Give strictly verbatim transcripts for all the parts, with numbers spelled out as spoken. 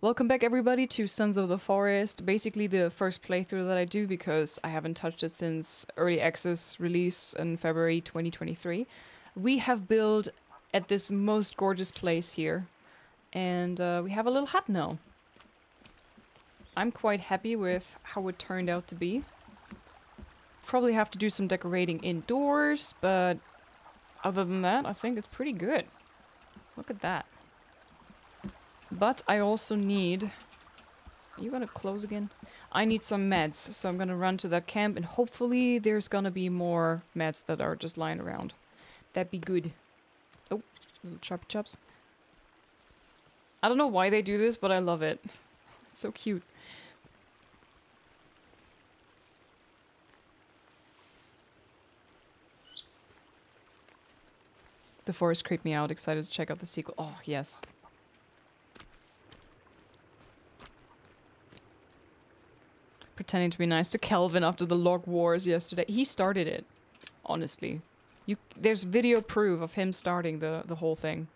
Welcome back everybody to Sons of the Forest, basically the first playthrough that I do because I haven't touched it since early access release in February twenty twenty-three. We have built at this most gorgeous place here and uh, we have a little hut now. I'm quite happy with how it turned out to be. Probably have to do some decorating indoors, but other than that I think it's pretty good. Look at that. But I also need... Are you gonna close again? I need some meds, so I'm gonna run to that camp and hopefully there's gonna be more meds that are just lying around. That'd be good. Oh, little choppy chops. I don't know why they do this, but I love it. It's so cute. The forest creeped me out. Excited to check out the sequel. Oh, yes. Pretending to be nice to Kelvin after the log wars yesterday. He started it, honestly. You, there's video proof of him starting the, the whole thing.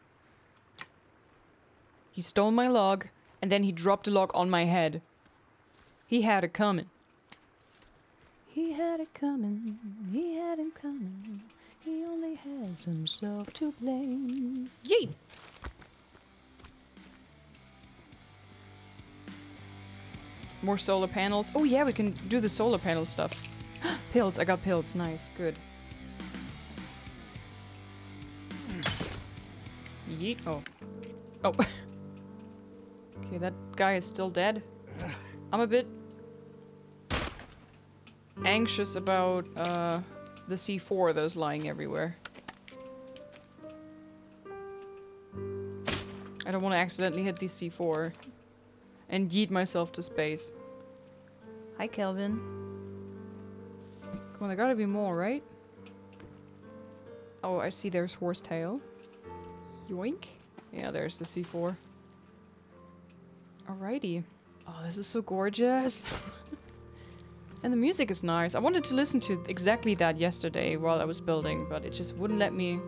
He stole my log, and then he dropped the log on my head. He had it coming. He had it coming, he had it coming. He only has himself to blame. Yay! More solar panels. Oh yeah, we can do the solar panel stuff. Pills, I got pills. Nice, good. Yeet. Oh. Oh. Okay, that guy is still dead. I'm a bit anxious about uh, the C four that is lying everywhere. I don't want to accidentally hit the C four. And yeet myself to space. Hi, Kelvin. Come on, there gotta be more, right? Oh, I see there's horsetail. Yoink. Yeah, there's the C four. Alrighty. Oh, this is so gorgeous. And the music is nice. I wanted to listen to exactly that yesterday while I was building, but it just wouldn't let me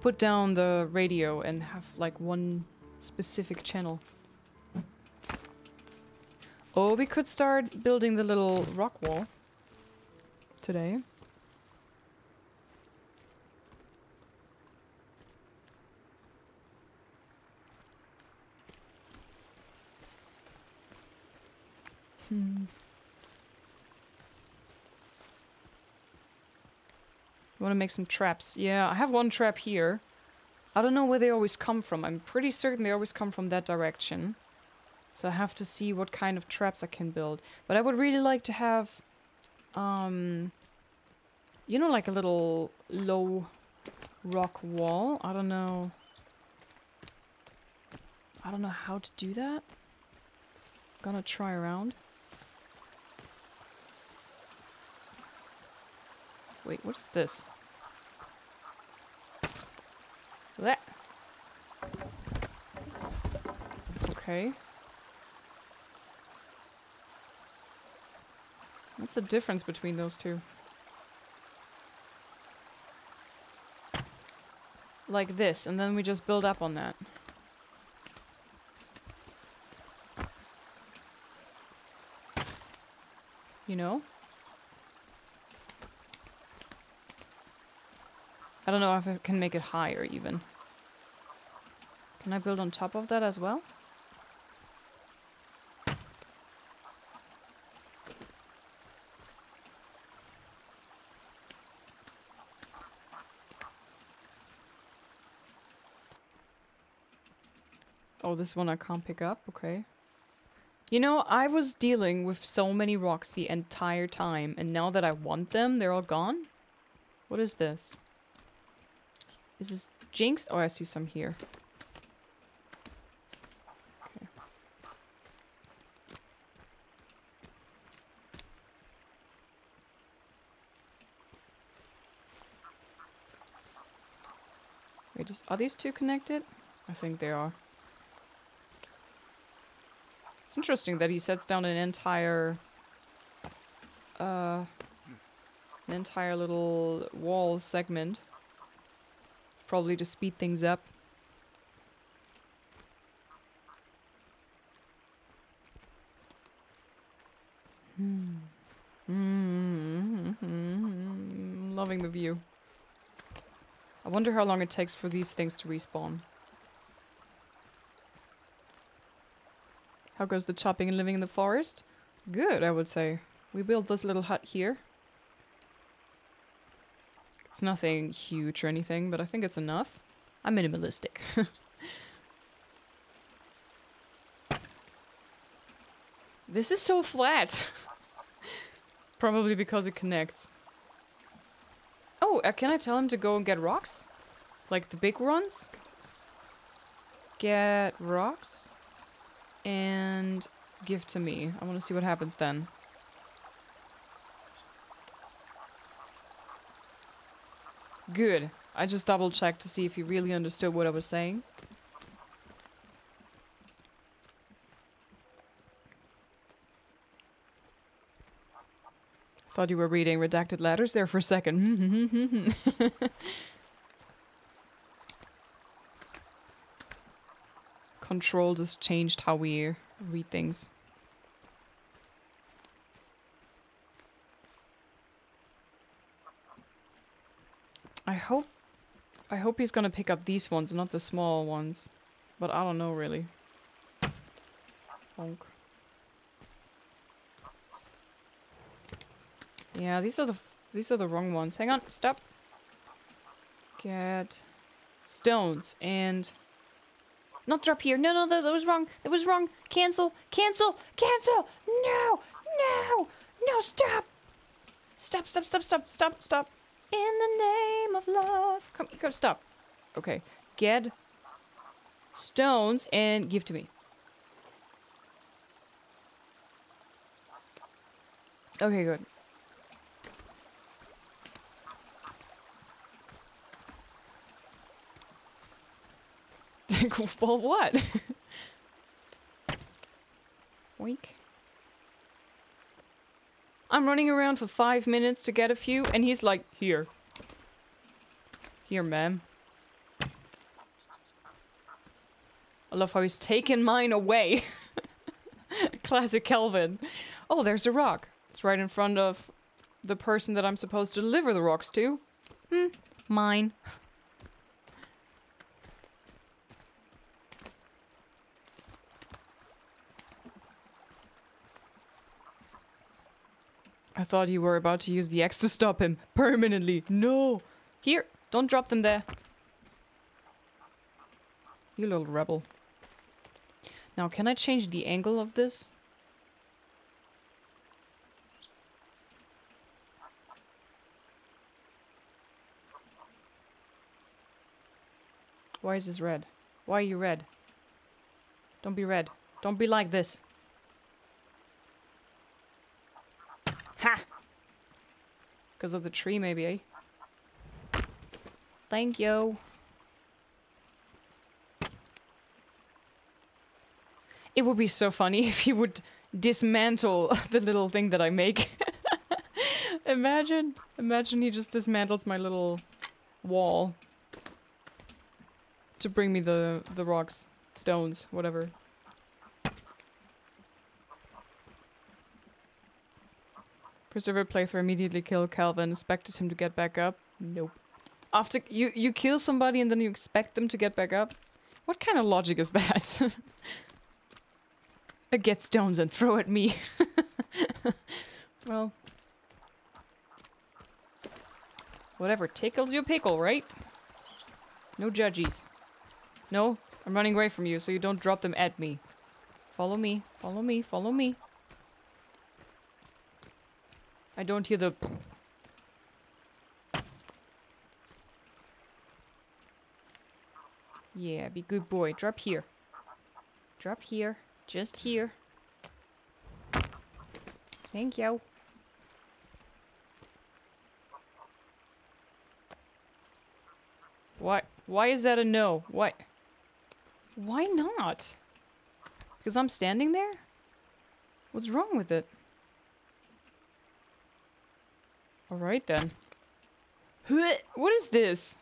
put down the radio and have like one specific channel. Oh, we could start building the little rock wall today. Hmm. Want to make some traps. Yeah, I have one trap here. I don't know where they always come from. I'm pretty certain they always come from that direction. So I have to see what kind of traps I can build. But I would really like to have, um, you know, like a little low rock wall. I don't know. I don't know how to do that. Gonna try around. Wait, what is this? Blech. Okay. What's the difference between those two? Like this, and then we just build up on that. You know? I don't know if I can make it higher even. Can I build on top of that as well? Oh, this one I can't pick up. Okay. You know, I was dealing with so many rocks the entire time, and now that I want them, they're all gone? What is this? Is this Jinx? Oh, I see some here. Okay. Wait, is, are these two connected? I think they are. It's interesting that he sets down an entire, uh, an entire little wall segment, probably to speed things up. Mm. Mm-hmm. Loving the view. I wonder how long it takes for these things to respawn. How goes the chopping and living in the forest? Good, I would say. We built this little hut here. It's nothing huge or anything, but I think it's enough. I'm minimalistic. This is so flat. Probably because it connects. Oh, uh, can I tell him to go and get rocks? Like the big ones? Get rocks and give to me. I want to see what happens then. Good. I just double checked to see if he really understood what I was saying. Thought you were reading redacted letters there for a second. Control just changed how we read things. I hope... I hope he's gonna pick up these ones, not the small ones. But I don't know, really. Bonk. Yeah, these are the these are the wrong ones. Hang on, stop. Get stones and not drop here. No, no, that, that was wrong. That was wrong. Cancel, cancel, cancel. No, no, no. Stop, stop, stop, stop, stop, stop, stop. In the name of love, come, come, stop. Okay, get stones and give to me. Okay, good. Well, what? Wink. I'm running around for five minutes to get a few, and he's like, here. Here, ma'am. I love how he's taken mine away. Classic Kelvin. Oh, there's a rock. It's right in front of the person that I'm supposed to deliver the rocks to. Hmm, mine. I thought you were about to use the axe to stop him. Permanently. No. Here. Don't drop them there. You little rebel. Now, can I change the angle of this? Why is this red? Why are you red? Don't be red. Don't be like this. Ha! Because of the tree, maybe, eh? Thank you. It would be so funny if you would dismantle the little thing that I make. Imagine, imagine he just dismantles my little wall to bring me the, the rocks, stones, whatever. Preserver playthrough immediately killed Kelvin. Expected him to get back up. Nope. After you you kill somebody and then you expect them to get back up. What kind of logic is that? I get stones and throw at me. Well, whatever tickles your pickle, right? No judgies. No, I'm running away from you, so you don't drop them at me. Follow me. Follow me. Follow me. I don't hear the... Yeah, be good boy. Drop here. Drop here. Just here. Thank you. Why? Why is that a no? Why? Why not? Because I'm standing there? What's wrong with it? Alright then. What is this?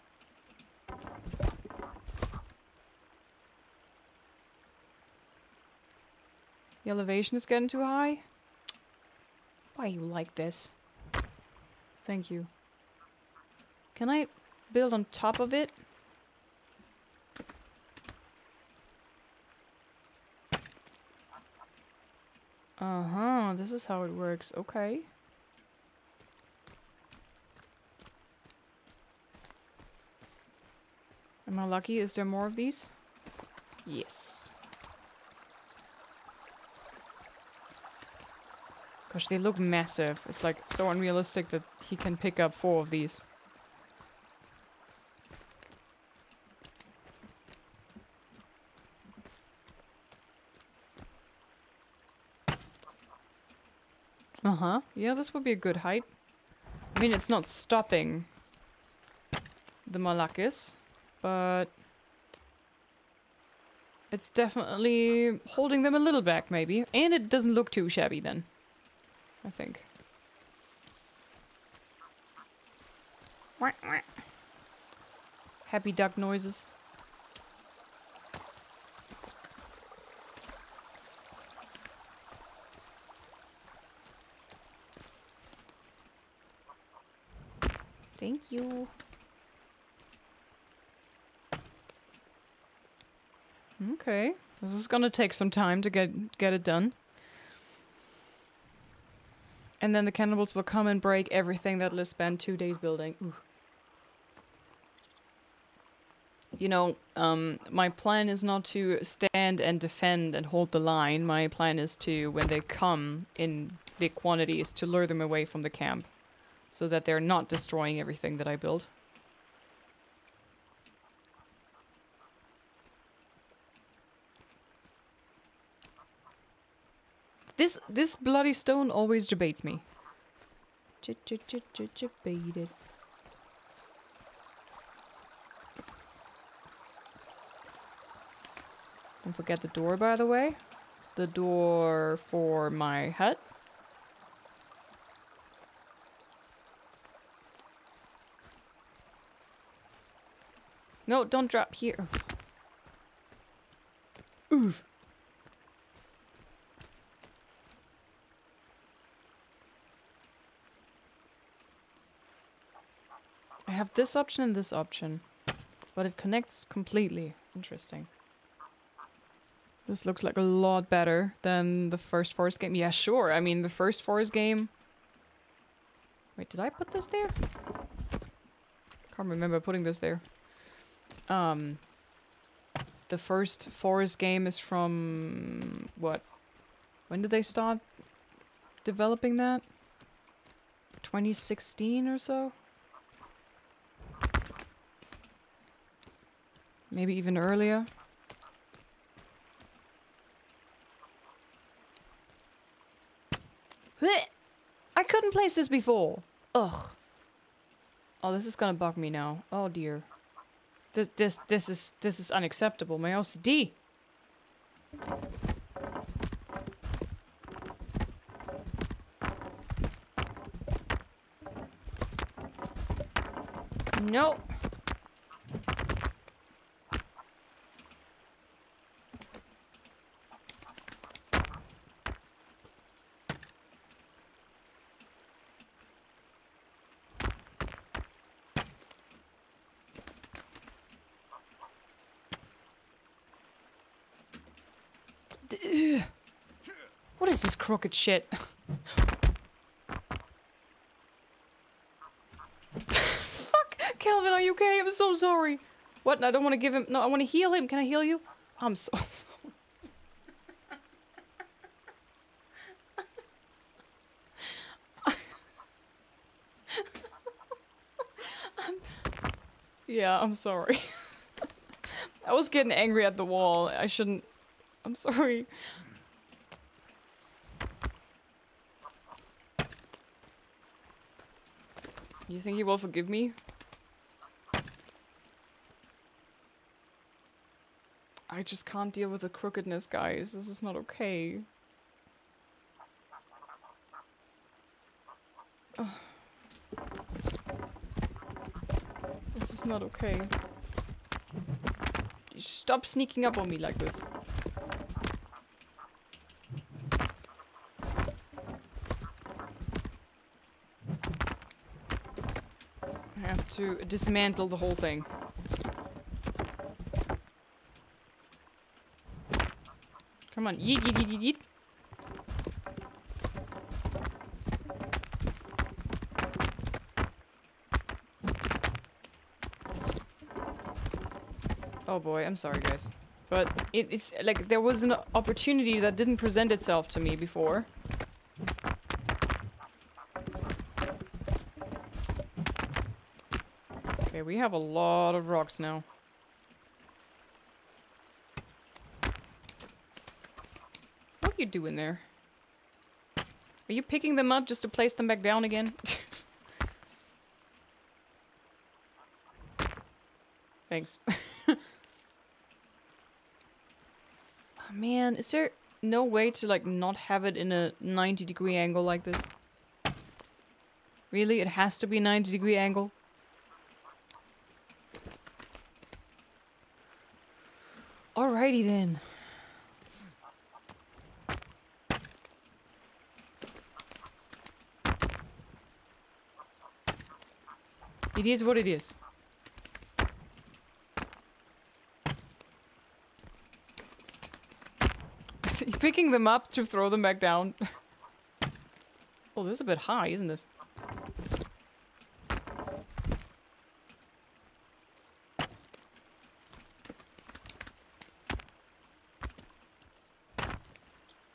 The elevation is getting too high? Why you like this? Thank you. Can I build on top of it? Uh-huh, this is how it works. Okay. Am I lucky? Is there more of these? Yes. Gosh, they look massive. It's like so unrealistic that he can pick up four of these. Uh-huh. Yeah, this would be a good height. I mean, it's not stopping the Malakis, but it's definitely holding them a little back, maybe. And it doesn't look too shabby then, I think. Happy duck noises. Thank you. Okay, this is gonna take some time to get get it done. And then the cannibals will come and break everything that Liz spent two days building. Ooh. You know, um, my plan is not to stand and defend and hold the line. My plan is to, when they come in big quantities, to lure them away from the camp. So that they're not destroying everything that I build. This this bloody stone always debates me. J-j-j-j-debated. Don't forget the door, by the way. The door for my hut. No, don't drop here. Oof. I have this option and this option, but it connects completely. Interesting. This looks like a lot better than the first Forest game. Yeah, sure. I mean, the first Forest game... Wait, did I put this there? Can't remember putting this there. Um, the first Forest game is from, what, when did they start developing that? twenty sixteen or so? Maybe even earlier? I couldn't place this before! Ugh. Oh, this is gonna bug me now. Oh dear. This, this, this is, this is unacceptable. My O C D. No. What is this crooked shit? Fuck! Kelvin, are you okay? I'm so sorry. What? I don't want to give him... No, I want to heal him. Can I heal you? I'm so sorry. I'm, yeah, I'm sorry. I was getting angry at the wall. I shouldn't... I'm sorry. You think he will forgive me? I just can't deal with the crookedness, guys. This is not okay. Ugh. This is not okay. Stop sneaking up on me like this. have to dismantle the whole thing. Come on, yeet, yeet, yeet, yeet. Oh boy, I'm sorry guys. But it, it's like there was an opportunity that didn't present itself to me before. Okay, we have a lot of rocks now. What are you doing there? Are you picking them up just to place them back down again? Thanks. Man, is there no way to, like, not have it in a ninety degree angle like this? Really? It has to be a ninety degree angle? Alrighty then. It is what it is. Picking them up to throw them back down. Oh, this is a bit high, isn't this?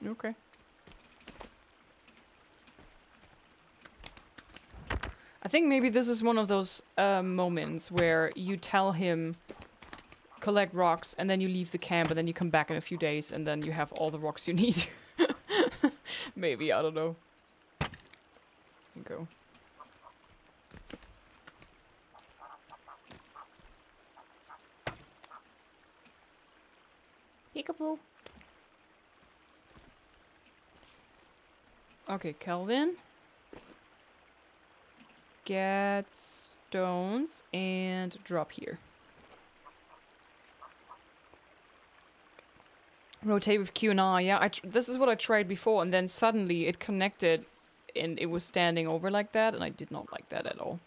Okay. I think maybe this is one of those uh, moments where you tell him collect rocks, and then you leave the camp, and then you come back in a few days, and then you have all the rocks you need. Maybe, I don't know. There you go. Peekaboo. Okay, Kelvin. Get stones and drop here. Rotate with Q and R, yeah, I tr this is what I tried before, and then suddenly it connected and it was standing over like that, and I did not like that at all.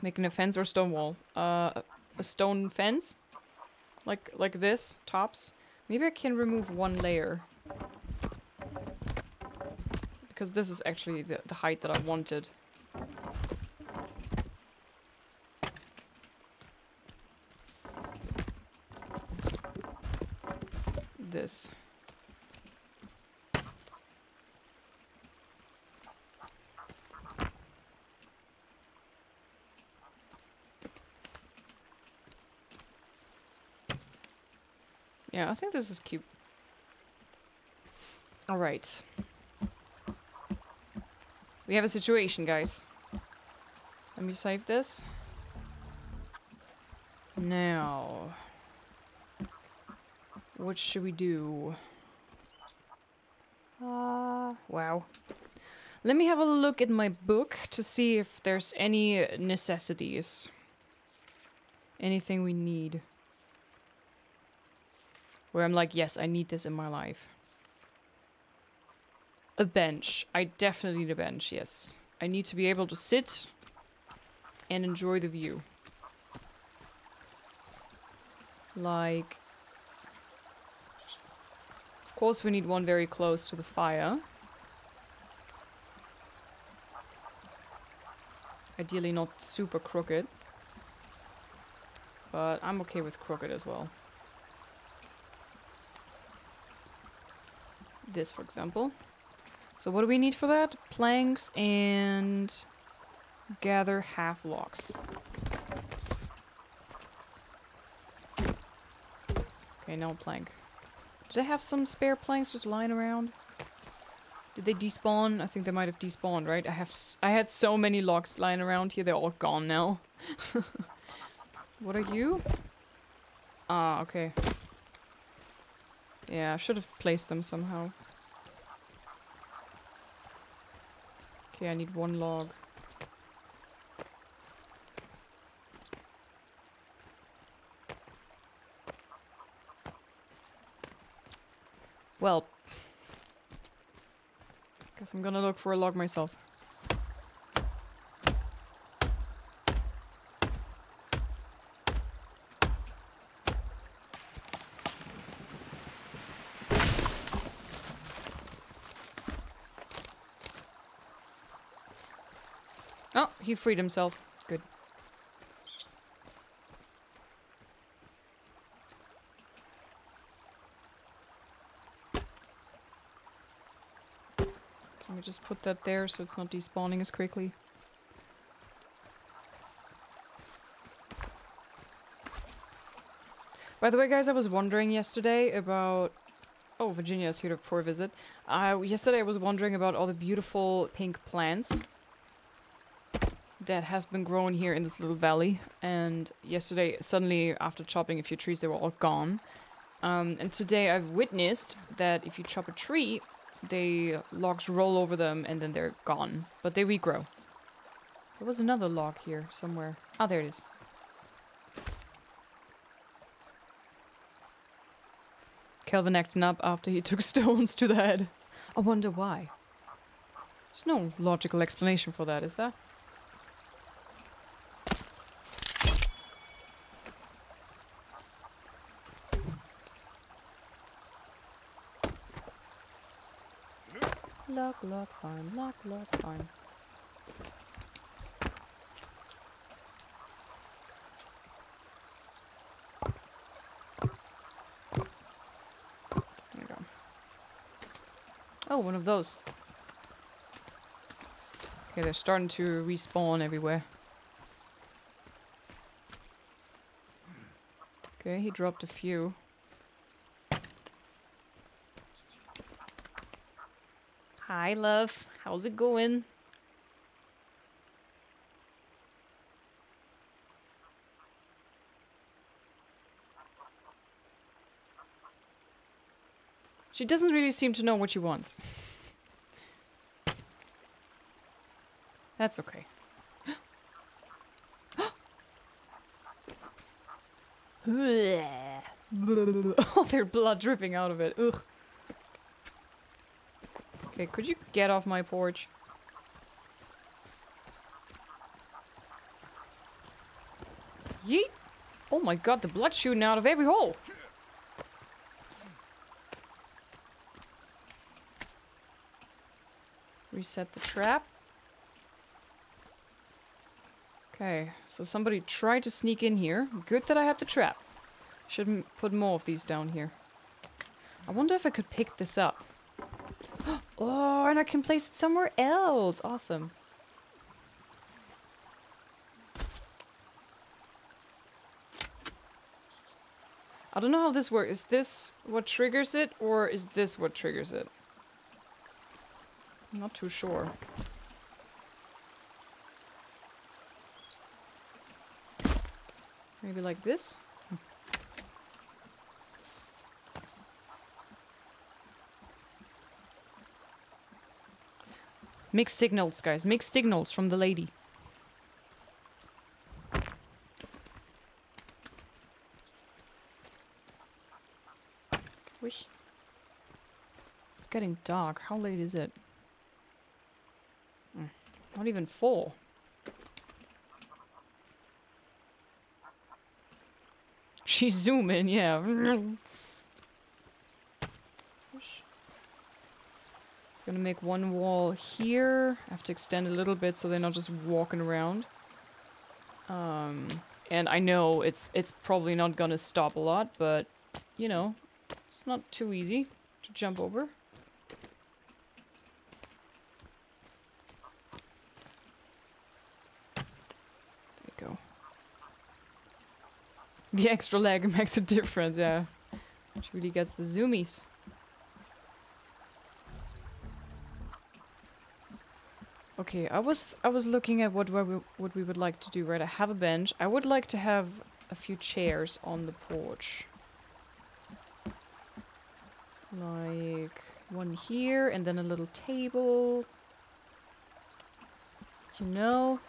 Making a fence or stone wall. Uh, a stone fence? Like, like this, tops. Maybe I can remove one layer. Because this is actually the, the height that I wanted. This. Yeah, I think this is cute. All right. We have a situation, guys. Let me save this. Now. What should we do? Uh, wow. Let me have a look at my book to see if there's any necessities. Anything we need. Where I'm like, yes, I need this in my life. A bench. I definitely need a bench, yes. I need to be able to sit and enjoy the view. Like... Of course, we need one very close to the fire. Ideally not super crooked. But I'm okay with crooked as well. This, for example. So what do we need for that? Planks and gather half logs. Okay, now plank. Do they have some spare planks just lying around? Did they despawn? I think they might have despawned, right? I have s I had so many logs lying around here. They're all gone now. What are you? Ah, okay. Yeah, I should have placed them somehow. Okay, I need one log. Well, guess I'm gonna look for a log myself. Oh, he freed himself. Good. Let me just put that there so it's not despawning as quickly. By the way, guys, I was wondering yesterday about... Oh, Virginia is here for a visit. Uh, yesterday I was wondering about all the beautiful pink plants that has been grown here in this little valley. And yesterday, suddenly, after chopping a few trees, they were all gone. Um, and today I've witnessed that if you chop a tree, the logs roll over them and then they're gone. But they regrow. There was another log here somewhere. Ah, there it is. Kelvin acting up after he took stones to the head. I wonder why. There's no logical explanation for that, is there? Lock, lock, fine. Lock, lock, fine. Oh, one of those. Okay, they're starting to respawn everywhere. Okay, he dropped a few. Hi, love. How's it going? She doesn't really seem to know what she wants. That's okay. Oh, there's blood dripping out of it. Ugh. Okay, could you get off my porch? Yeet! Oh my god, the blood's shooting out of every hole! Reset the trap. Okay, so somebody tried to sneak in here. Good that I had the trap. Shouldn't put more of these down here. I wonder if I could pick this up. Oh, and I can place it somewhere else. Awesome. I don't know how this works. Is this what triggers it, or is this what triggers it? I'm not too sure. Maybe like this? Hmm. Make signals, guys. Make signals from the lady. Wish. It's getting dark. How late is it? Not even four. She's zooming, yeah. Just gonna make one wall here. I have to extend a little bit so they're not just walking around. Um, and I know it's it's probably not gonna stop a lot, but you know, it's not too easy to jump over. The extra lag makes a difference, yeah. She really gets the zoomies. Okay, I was I was looking at what what we, what we would like to do, right? I have a bench. I would like to have a few chairs on the porch. Like one here and then a little table. You know?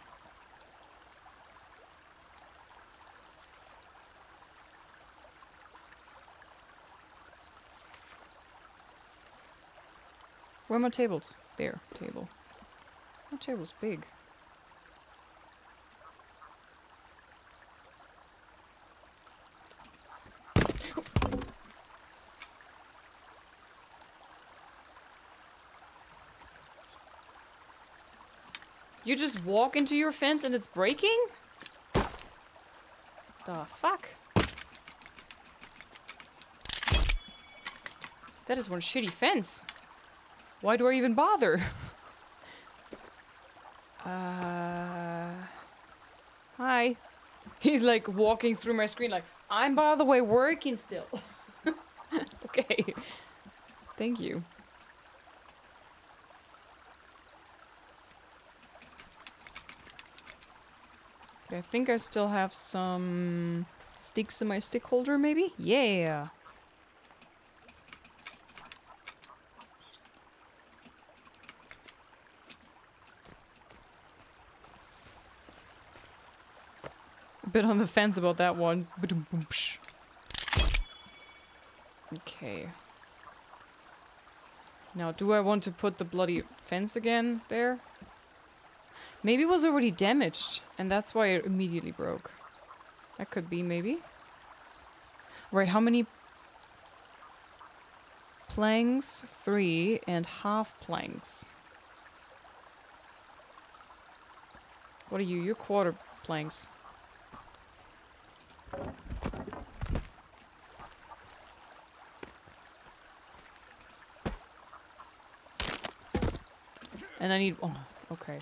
Where are my tables? There, table. My table's big. You just walk into your fence and it's breaking? The fuck? That is one shitty fence. Why do I even bother? uh... Hi. He's like walking through my screen like, I'm by the way working still. Okay. Thank you. Okay, I think I still have some sticks in my stick holder maybe? Yeah. Bit on the fence about that one. Okay. Now, do I want to put the bloody fence again there? Maybe it was already damaged, and that's why it immediately broke. That could be, maybe. Right, how many planks? Three and half planks. What are you? You're quarter planks. And I need... Oh, okay.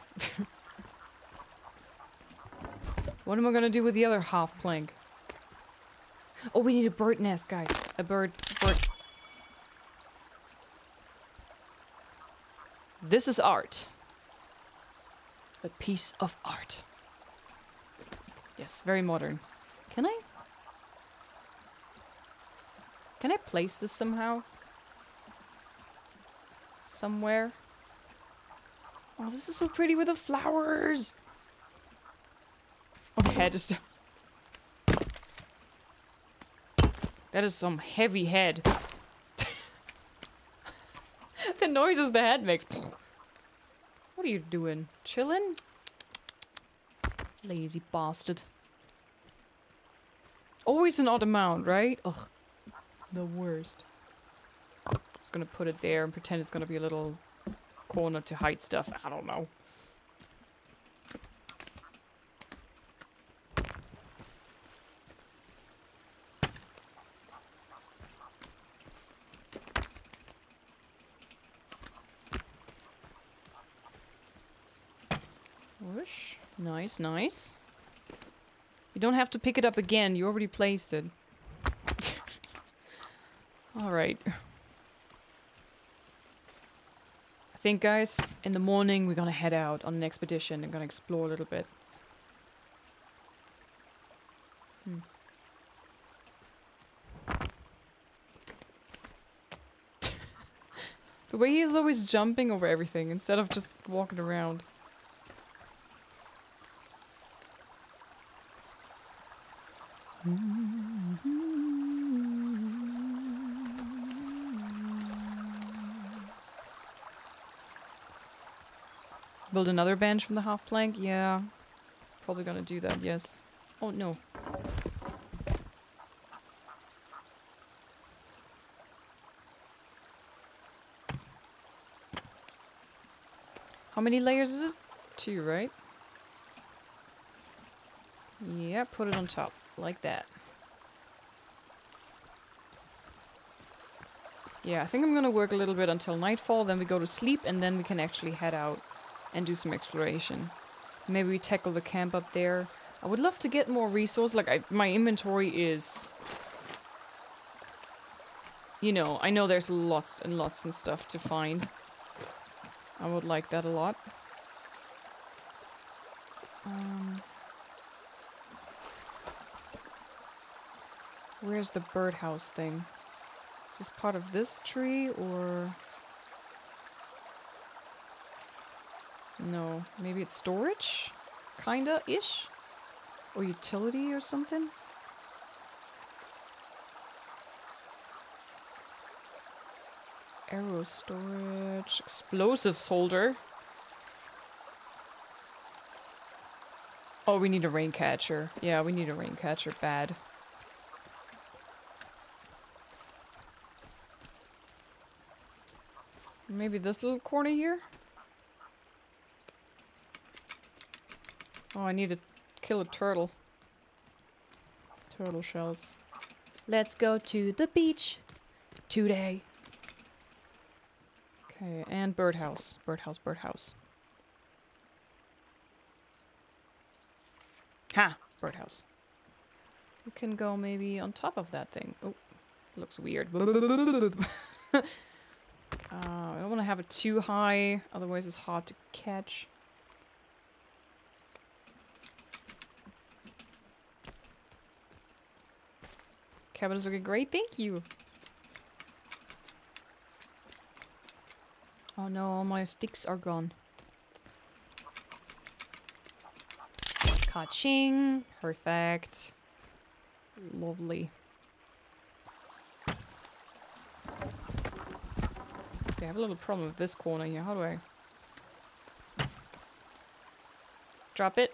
What am I gonna do with the other half plank? Oh, we need a bird nest, guys. A bird... bird. This is art. A piece of art. Yes, very modern. Can I... Can I place this somehow? Somewhere? Oh, this is so pretty with the flowers! Okay, head is... That is some heavy head. The noises the head makes. What are you doing? Chillin'? Lazy bastard. Always an odd amount, right? Ugh. The worst. Just gonna put it there and pretend it's gonna be a little... corner to hide stuff. I don't know. Whoosh. Nice, nice. You don't have to pick it up again. You already placed it. All right. I think, guys, in the morning we're gonna head out on an expedition and gonna explore a little bit. Hmm. The way he is always jumping over everything instead of just walking around. Mm. Build another bench from the half plank? Yeah. Probably gonna do that, yes. Oh, no. How many layers is it? Two, right? Yeah, put it on top. Like that. Yeah, I think I'm gonna work a little bit until nightfall, then we go to sleep, and then we can actually head out. And do some exploration. Maybe we tackle the camp up there. I would love to get more resources. Like, I, my inventory is... You know, I know there's lots and lots and stuff to find. I would like that a lot. Um, where's the birdhouse thing? Is this part of this tree, or... No, maybe it's storage? Kinda-ish? Or utility or something? Arrow storage... Explosives holder? Oh, we need a rain catcher. Yeah, we need a rain catcher bad. Maybe this little corner here? Oh, I need to kill a turtle. Turtle shells. Let's go to the beach today. Okay, and birdhouse. Birdhouse, birdhouse. Ha! Birdhouse. You can go maybe on top of that thing. Oh, looks weird. uh, I don't want to have it too high, otherwise it's hard to catch. Cabin is looking great, thank you! Oh no, all my sticks are gone. Ka-ching! Perfect. Lovely. Okay, I have a little problem with this corner here. How do I... drop it?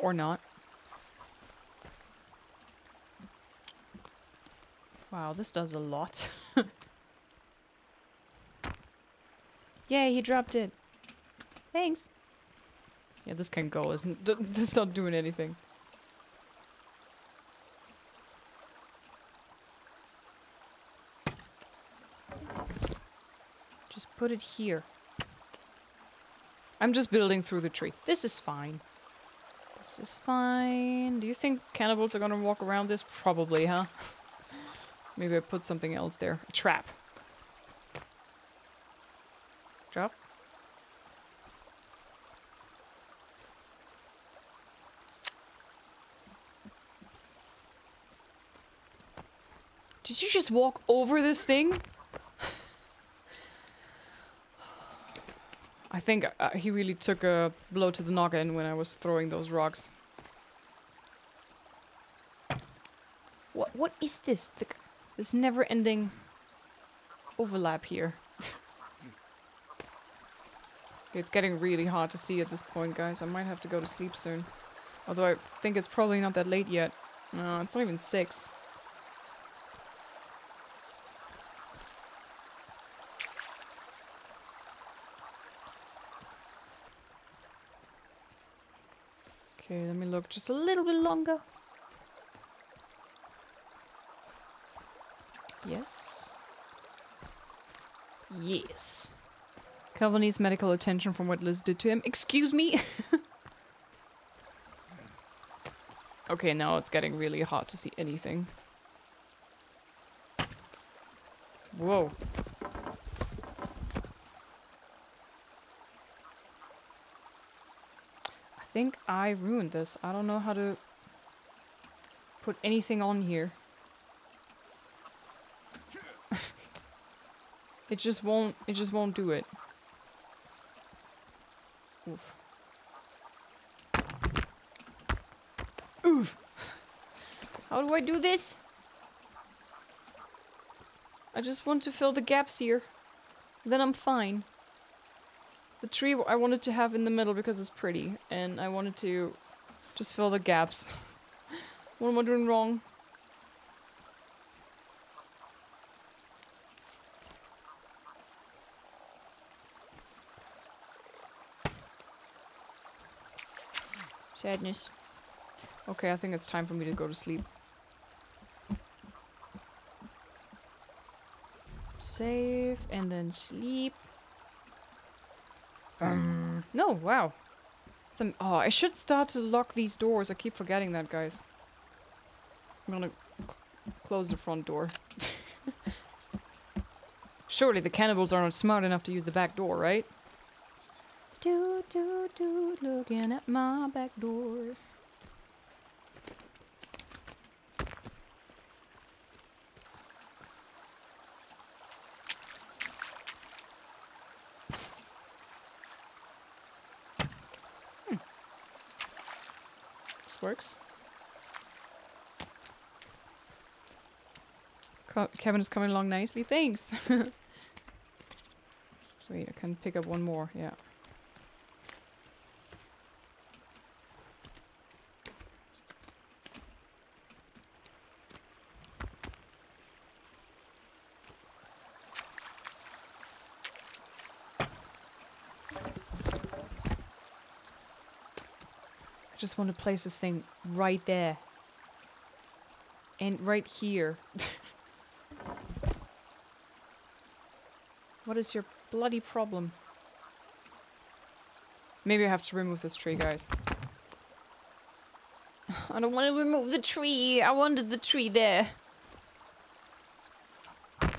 Or not. Wow, this does a lot. Yay, he dropped it. Thanks. Yeah, this can go. Isn't it? It's not doing anything. Just put it here. I'm just building through the tree. This is fine. This is fine. Do you think cannibals are gonna walk around this? Probably, huh? Maybe I put something else there. A trap. Drop. Did you just walk over this thing? I think uh, he really took a blow to the noggin when I was throwing those rocks. What? What is this? The This never-ending overlap here. It's getting really hard to see at this point, guys. I might have to go to sleep soon. Although I think it's probably not that late yet. No, it's not even six. Okay, let me look just a little bit longer. Yes. Yes. Kelvin needs medical attention from what Liz did to him. Excuse me? Okay, now it's getting really hard to see anything. Whoa. I think I ruined this. I don't know how to put anything on here. It just won't, it just won't do it. Oof. Oof. How do I do this? I just want to fill the gaps here. Then I'm fine. The tree I wanted to have in the middle because it's pretty. And I wanted to just fill the gaps. What am I doing wrong? Sadness. Okay, I think it's time for me to go to sleep. Save and then sleep. Um. No, wow. Some. Oh, I should start to lock these doors. I keep forgetting that, guys. I'm gonna close the front door. Surely the cannibals aren't smart enough to use the back door, right? Do, do, do, looking at my back door. Hmm. This works. Co- Kevin is coming along nicely, thanks. Wait, I can pick up one more, yeah. just want to place this thing right there. And right here. What is your bloody problem? Maybe I have to remove this tree, guys. I don't want to remove the tree. I wanted the tree there.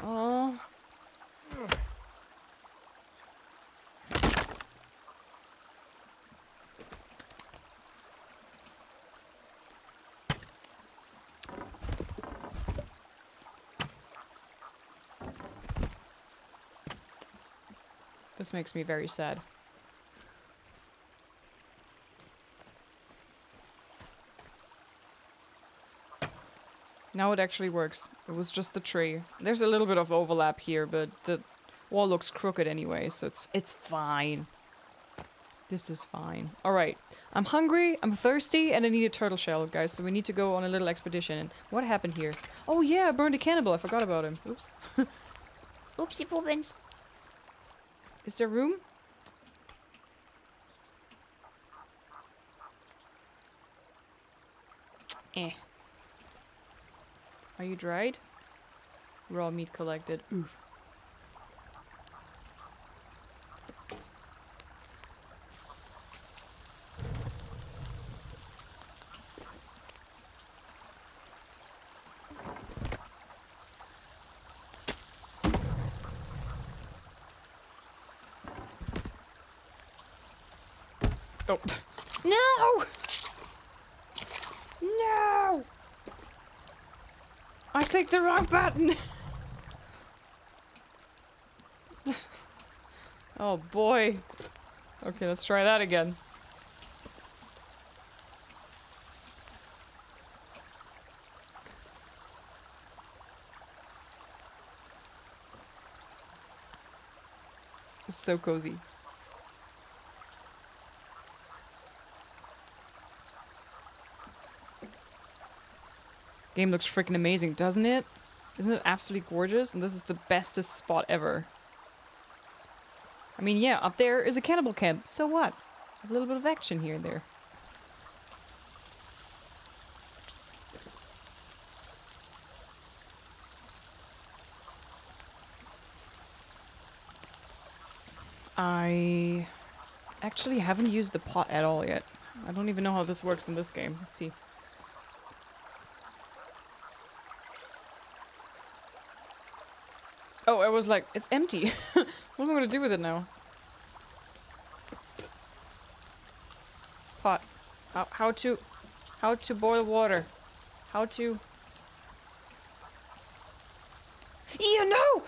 Oh. This makes me very sad. Now it actually works. It was just the tree. There's a little bit of overlap here, but the wall looks crooked anyway, so it's it's fine. This is fine. All right. I'm hungry, I'm thirsty, and I need a turtle shell, guys, so we need to go on a little expedition. And what happened here? Oh yeah, I burned a cannibal. I forgot about him. Oops. Oopsie poopins. Is there room? Eh. Are you dried? Raw meat collected. Oof. Oh. No! No! I clicked the wrong button! Oh boy. Okay, let's try that again. It's so cozy. Game looks freaking amazing, doesn't it? Isn't it absolutely gorgeous? And this is the bestest spot ever. I mean, yeah, up there is a cannibal camp. So what? A little bit of action here and there. I actually haven't used the pot at all yet. I don't even know how this works in this game. Let's see. Oh, I was like, it's empty. What am I gonna do with it now? Pot. How, how to... How to boil water. How to... Ew, no!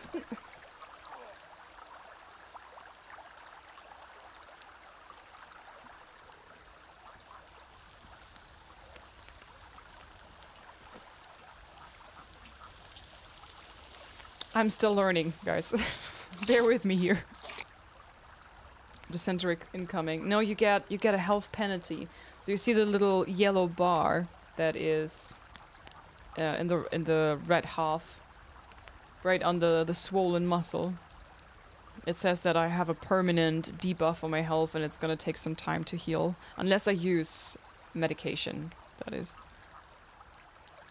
I'm still learning, guys. Bear with me here. Dysenteric incoming. No, you get you get a health penalty. So you see the little yellow bar that is uh, in the in the red half, right under the swollen muscle. It says that I have a permanent debuff on my health, and it's gonna take some time to heal, unless I use medication. That is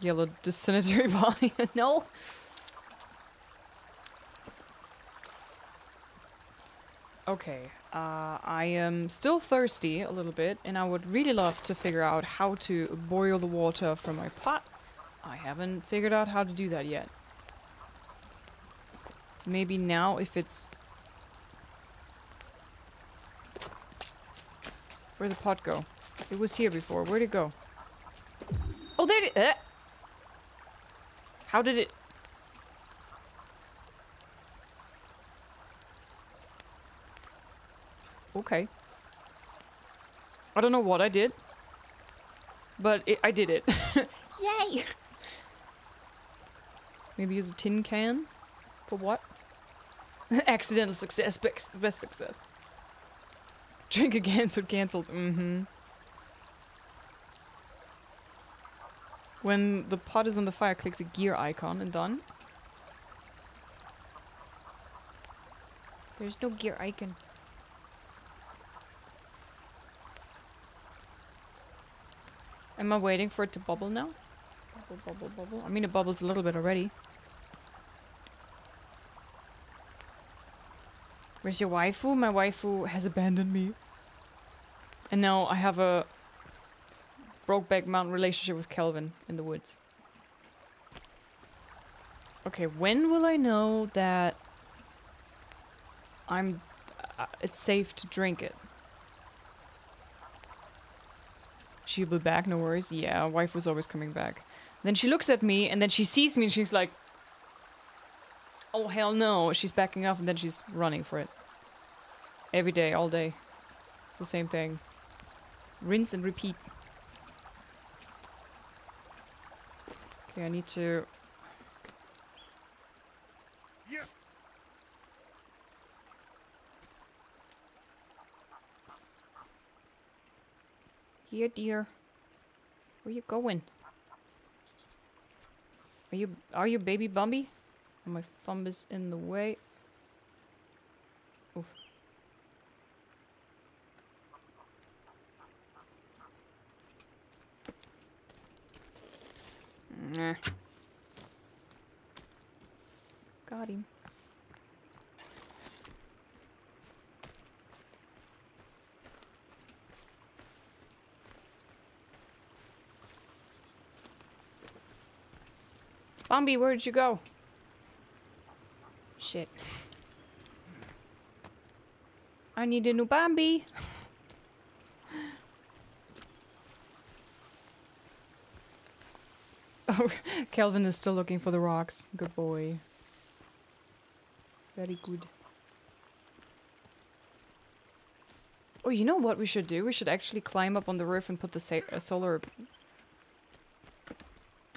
yellow dysentery body. No. Okay, uh, I am still thirsty a little bit, and I would really love to figure out how to boil the water from my pot. I haven't figured out how to do that yet. Maybe now if it's... Where'd the pot go? It was here before. Where'd it go? Oh, there it... Uh. How did it... Okay. I don't know what I did, but it, I did it. Yay! Maybe use a tin can? For what? Accidental success, best success. Drink again so it cancels. Mm-hmm. When the pot is on the fire, click the gear icon and done. There's no gear icon. Am I waiting for it to bubble now? Bubble, bubble, bubble. I mean, it bubbles a little bit already. Where's your waifu? My waifu has abandoned me. And now I have a Brokeback Mountain relationship with Kelvin in the woods. Okay, when will I know that I'm uh, it's safe to drink it? She'll be back, no worries. Yeah, waifu's always coming back. Then she looks at me and then she sees me and she's like, oh hell no, she's backing up and then she's running for it. Every day, all day. It's the same thing. Rinse and repeat. Okay, I need to... Yeah. Here, dear. Where you going? Are you, are you baby Bumby? My thumb is in the way. Oof. Nah. Got him. Bumby, where did you go? Shit. I need a new Bambi. Oh, Kelvin is still looking for the rocks. Good boy. Very good. Oh, you know what we should do? We should actually climb up on the roof and put the sa uh, solar...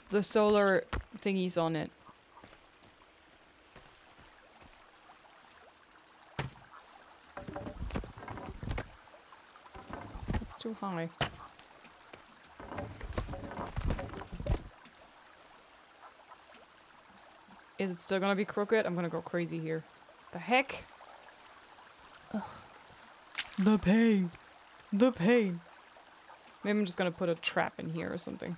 the solar thingies on it. Too high. Is it still gonna be crooked? I'm gonna go crazy here. The heck? Ugh. The pain. The pain. Maybe I'm just gonna put a trap in here or something.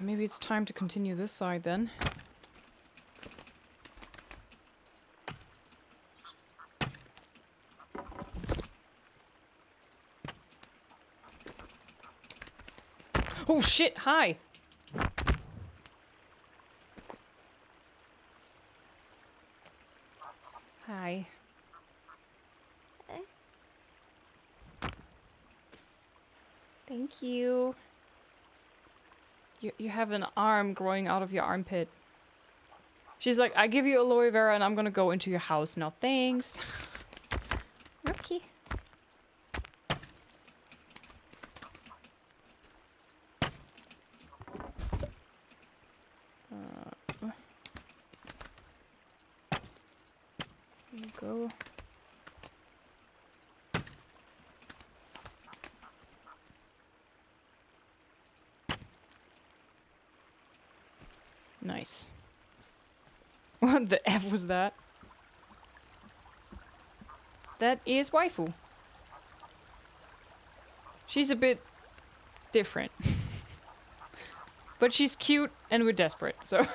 Maybe it's time to continue this side then. Oh shit, hi! Hi. Thank you. You, you have an arm growing out of your armpit. She's like, I give you aloe vera and I'm gonna go into your house now. Thanks. Okay. Uh, there you go. Nice. What the F was that? That is waifu. She's a bit different. But she's cute and we're desperate, so...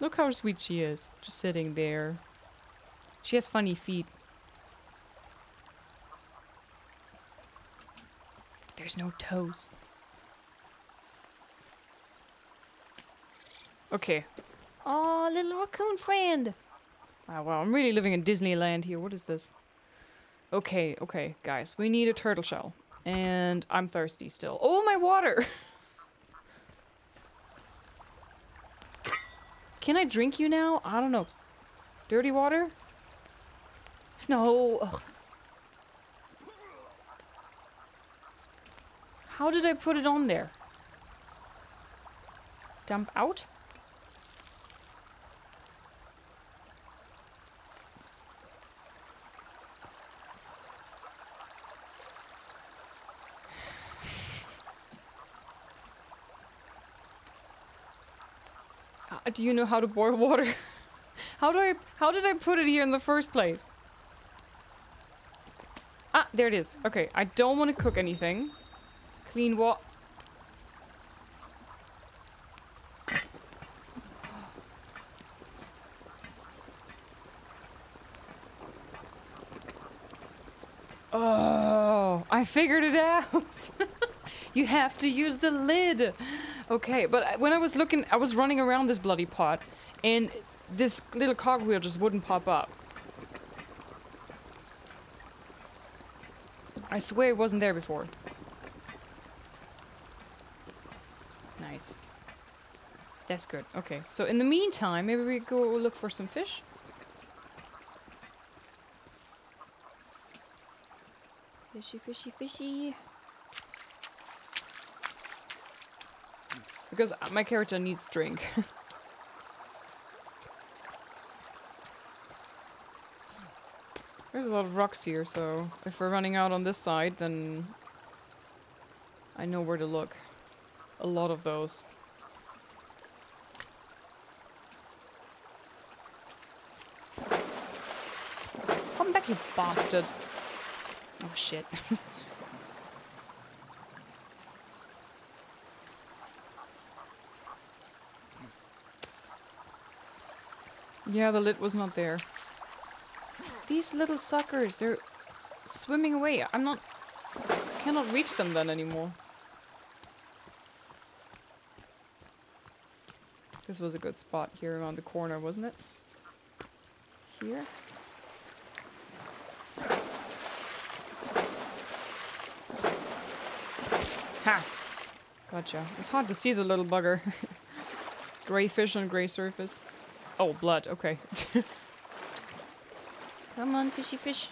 Look how sweet she is, just sitting there. She has funny feet. There's no toes. Okay. Oh, little raccoon friend. Wow, wow, I'm really living in Disneyland here. What is this? Okay, okay, guys. We need a turtle shell. And I'm thirsty still. Oh, my water! Can I drink you now? I don't know. Dirty water? No. Ugh. How did I put it on there? Dump out? do you know how to boil water? How do I, how did I put it here in the first place? Ah, there it is. Okay, I don't want to cook anything. Clean water. Oh, I figured it out. You have to use the lid. Okay, but when I was looking, I was running around this bloody pot, and this little cogwheel just wouldn't pop up. I swear it wasn't there before. Nice. That's good. Okay, so in the meantime, maybe we go look for some fish. Fishy, fishy, fishy. Because my character needs drink. There's a lot of rocks here, so if we're running out on this side, then I know where to look. A lot of those. Come back, you bastard. Oh, shit. Yeah, the lid was not there. These little suckers, they're swimming away. I'm not... I cannot reach them then anymore. This was a good spot here around the corner, wasn't it? Here? Ha! Gotcha. It's hard to see the little bugger. Gray fish on gray surface. Oh, blood. Okay. Come on, fishy fish.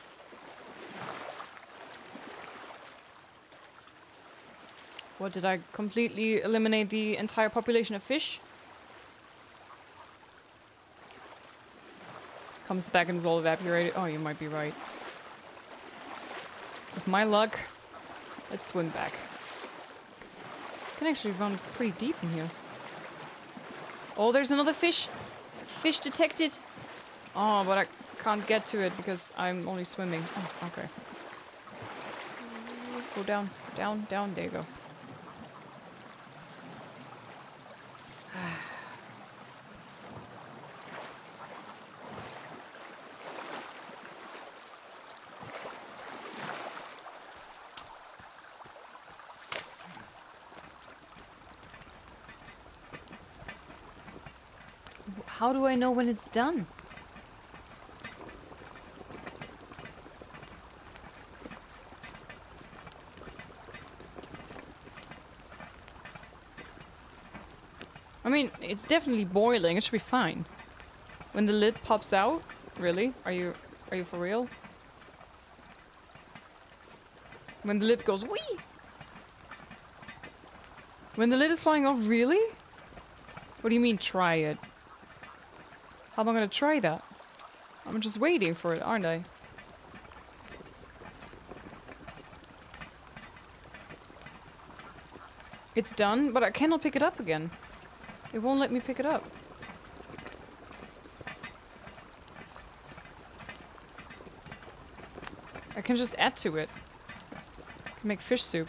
What, did I completely eliminate the entire population of fish? Comes back and is all evaporated. Oh, you might be right. With my luck, let's swim back. Can actually run pretty deep in here. Oh, there's another fish. Fish detected. Oh, but I can't get to it because I'm only swimming. Oh, okay. Go down, down, down. There you go. How do I know when it's done? I mean, it's definitely boiling. It should be fine. When the lid pops out? Really? Are you are you for real? When the lid goes wee. When the lid is flying off, really? What do you mean try it? How am I gonna try that? I'm just waiting for it, aren't I? It's done, but I cannot pick it up again. It won't let me pick it up. I can just add to it. I can make fish soup.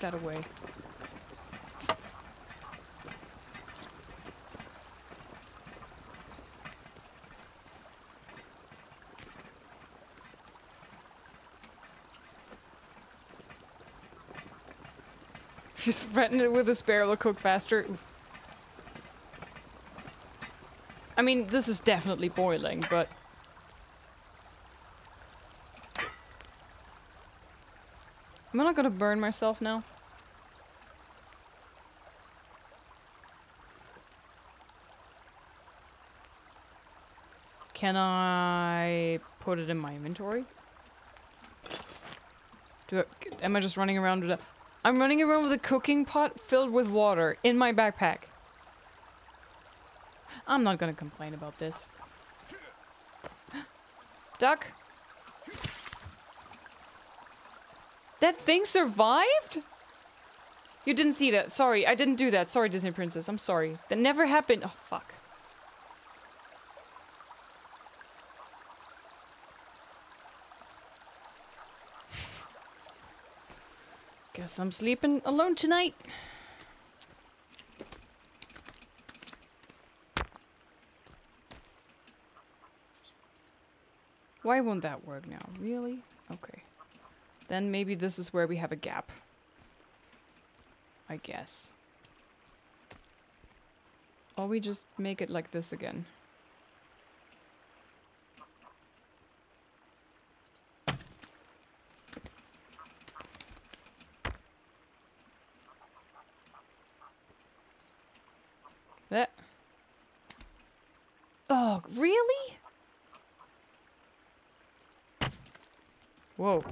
That away. If you threaten it with a spear, it'll cook faster. Oof. I mean, this is definitely boiling, but am I not gonna burn myself now? Can I put it in my inventory? Do I, am I just running around with a... I'm running around with a cooking pot filled with water in my backpack. I'm not gonna complain about this. Duck! That thing survived? You didn't see that. Sorry, I didn't do that. Sorry, Disney Princess. I'm sorry. That never happened. Oh, fuck. Guess I'm sleeping alone tonight. Why won't that work now? Really? Okay. Then maybe this is where we have a gap. I guess. Or we just make it like this again. That. Oh, really? Whoa.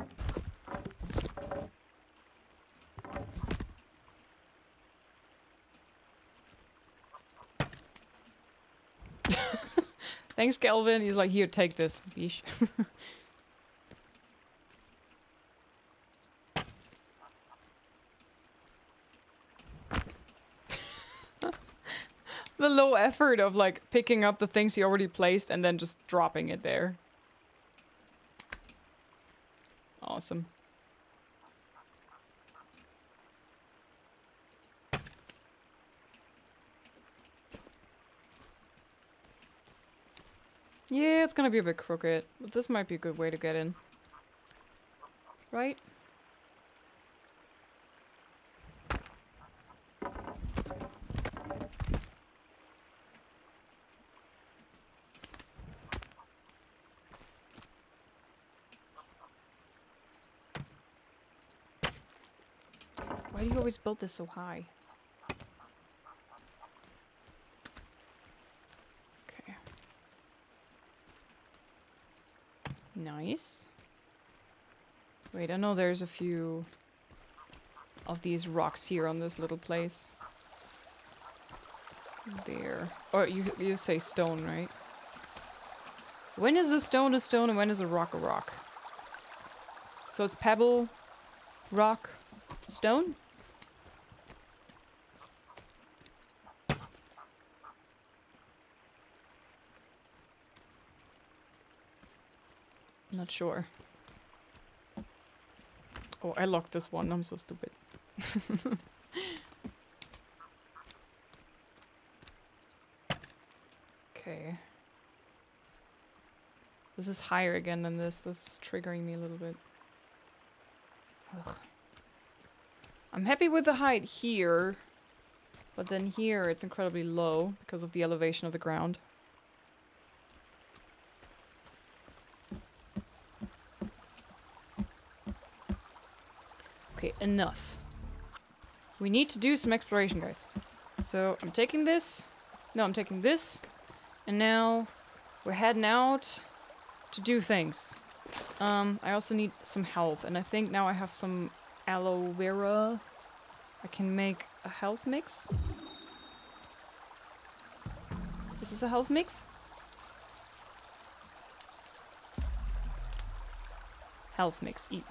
Thanks, Kelvin. He's like, here, take this. Yeesh. The low effort of like picking up the things he already placed and then just dropping it there. Awesome. Yeah, it's gonna be a bit crooked, but this might be a good way to get in. Right? Why do you always build this so high? Nice. Wait, I know there's a few of these rocks here on this little place. There. Or you, you say stone, right? When is a stone a stone and when is a rock a rock? So it's pebble, rock, stone? Not sure. Oh, I locked this one. I'm so stupid. Okay. This is higher again than this. This is triggering me a little bit. Ugh. I'm happy with the height here, but then here it's incredibly low because of the elevation of the ground. Okay, enough. We need to do some exploration, guys. So I'm taking this. No, I'm taking this. And now we're heading out to do things. Um, I also need some health. And I think now I have some aloe vera. I can make a health mix. This is a health mix. Health mix. Eat.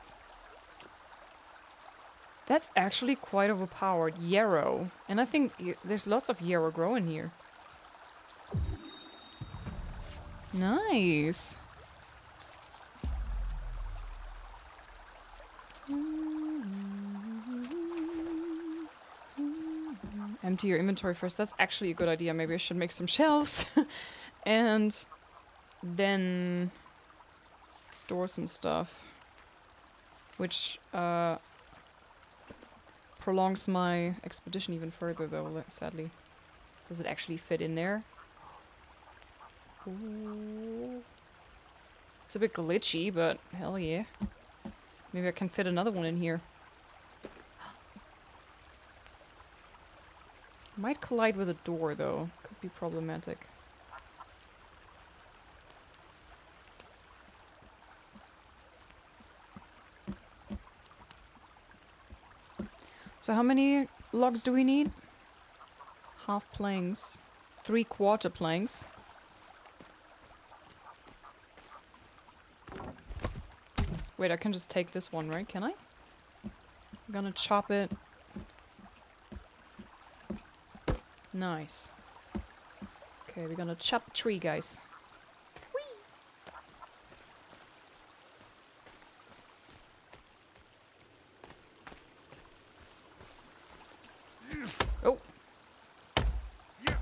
That's actually quite overpowered. Yarrow. And I think there's lots of yarrow growing here. Nice. Empty your inventory first. That's actually a good idea. Maybe I should make some shelves. And then store some stuff. Which, uh... prolongs my expedition even further, though, sadly. Does it actually fit in there? Ooh. It's a bit glitchy, but hell yeah. Maybe I can fit another one in here. Might collide with a door, though. Could be problematic. So how many logs do we need? Half planks. Three quarter planks. Wait, I can just take this one, right? Can I? I'm gonna chop it. Nice. Okay, we're gonna chop tree, guys. Whee! Oh! Yeah.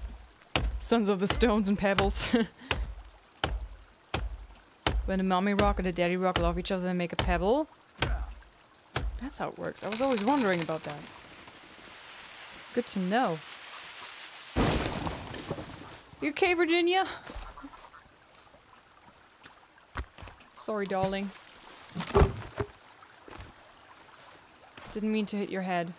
Sons of the stones and pebbles. When a mommy rock and a daddy rock love each other and make a pebble. That's how it works. I was always wondering about that. Good to know. You okay, Virginia? Sorry, darling. Didn't mean to hit your head.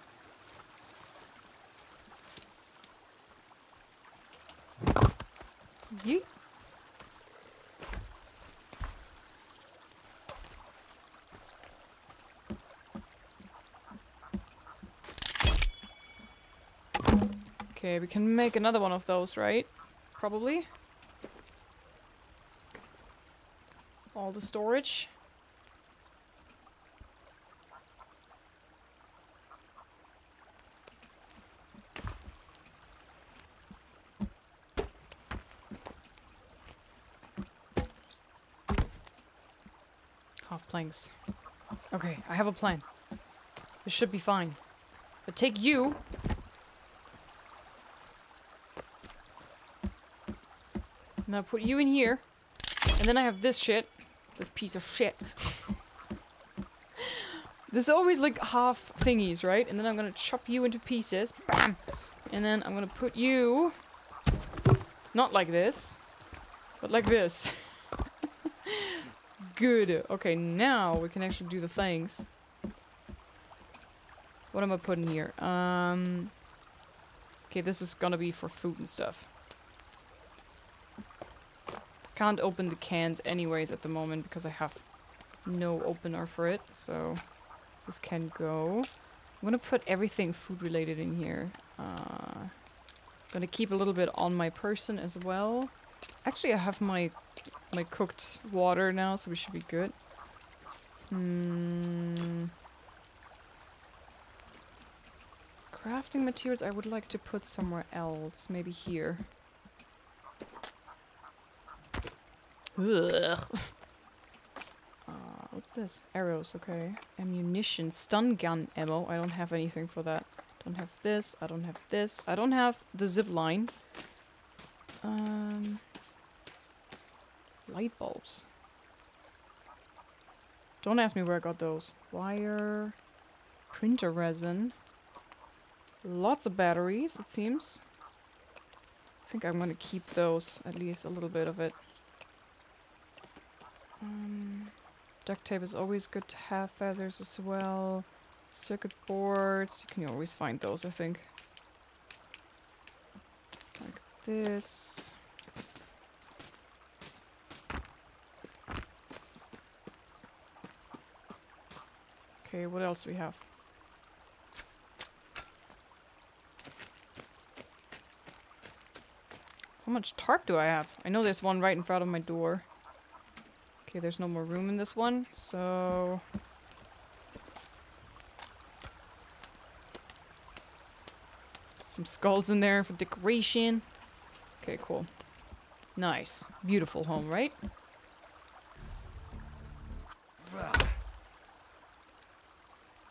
Yeet. Okay, we can make another one of those, right? Probably. All the storage. Half planks. Okay, I have a plan. This should be fine. But take you... Now put you in here, and then I have this shit, this piece of shit. There's always like half thingies, right? And then I'm gonna chop you into pieces, bam! And then I'm gonna put you, not like this, but like this. Good, okay, now we can actually do the things. What am I putting here? Um, okay, this is gonna be for food and stuff. Can't open the cans anyways at the moment because I have no opener for it, so this can go. I'm gonna put everything food related in here. Uh, gonna keep a little bit on my person as well. Actually, I have my my cooked water now, so we should be good. Mm. Crafting materials I would like to put somewhere else, maybe here. Uh, what's this? Arrows, okay. Ammunition, stun gun ammo. I don't have anything for that. Don't have this, I don't have this. I don't have the zip line. Um, light bulbs. Don't ask me where I got those. Wire, printer resin. Lots of batteries, it seems. I think I'm gonna keep those, at least a little bit of it. Um, duct tape is always good to have, feathers as well, circuit boards, you can always find those, I think. Like this. Okay, what else do we have? How much tarp do I have? I know there's one right in front of my door. Okay, there's no more room in this one, so... Some skulls in there for decoration. Okay, cool. Nice. Beautiful home, right?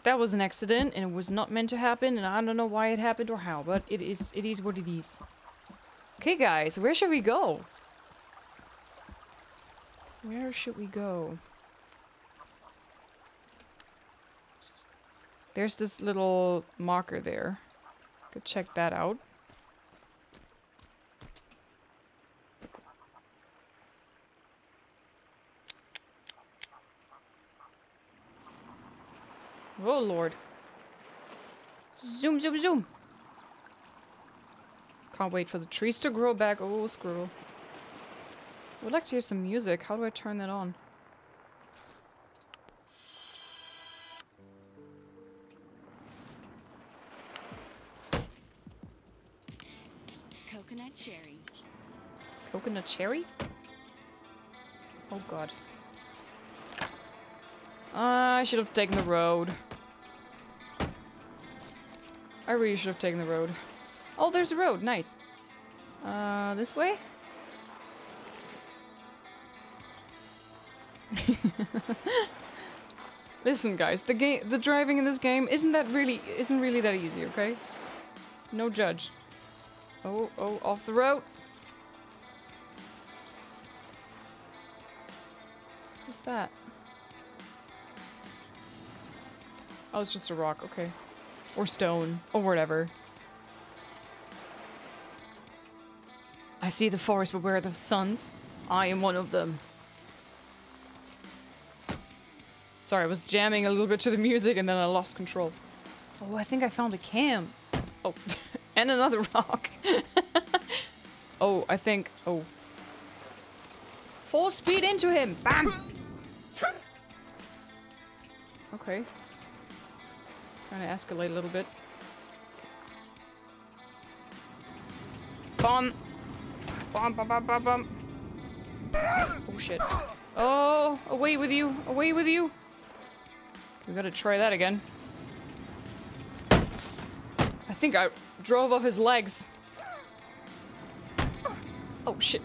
That was an accident, and it was not meant to happen, and I don't know why it happened or how, but it is, it is what it is. Okay, guys, where should we go? Where should we go? There's this little marker there. Could check that out. Oh lord. Zoom, zoom, zoom. Can't wait for the trees to grow back. Oh, squirrel. I would like to hear some music. How do I turn that on? Coconut cherry. Coconut cherry? Oh god. Uh, I should have taken the road. I really should have taken the road. Oh, there's a road. Nice. Uh, this way? Listen, guys, the game, the driving in this game isn't that really, isn't really that easy, okay? No judge. Oh, oh, off the road. What's that? Oh, it's just a rock, okay. Or stone, or whatever. I see the forest, but where are the sons? I am one of them. Sorry, I was jamming a little bit to the music and then I lost control. Oh, I think I found a cam. Oh, and another rock. Oh, I think, oh. Full speed into him, bam! Okay. Trying to escalate a little bit. Bomb! Bomb, bomb, bomb, bomb, bomb. Oh shit. Oh, away with you, away with you! We gotta try that again. I think I drove off his legs. Oh shit.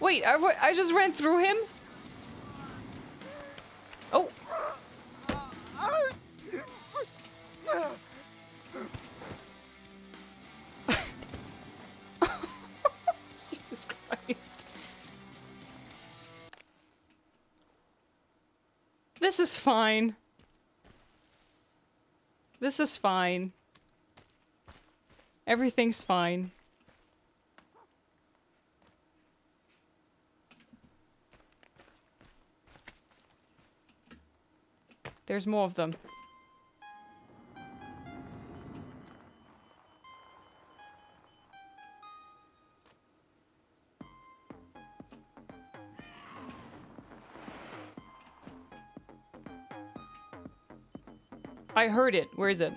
Wait, I, w I just ran through him? Oh. Jesus Christ. This is fine. This is fine. Everything's fine. There's more of them. I heard it. Where is it?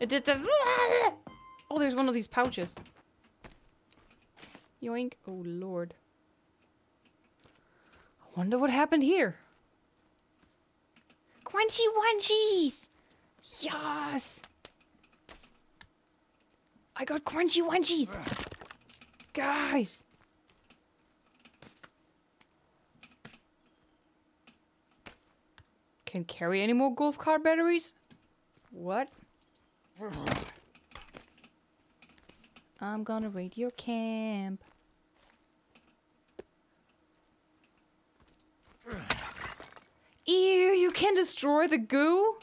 It did the... Oh, there's one of these pouches. Yoink. Oh, Lord. I wonder what happened here. Crunchy onesies! Yes! I got crunchy onesies! Guys! Can't carry any more golf cart batteries? What? I'm gonna radio camp. Ew, you can destroy the goo?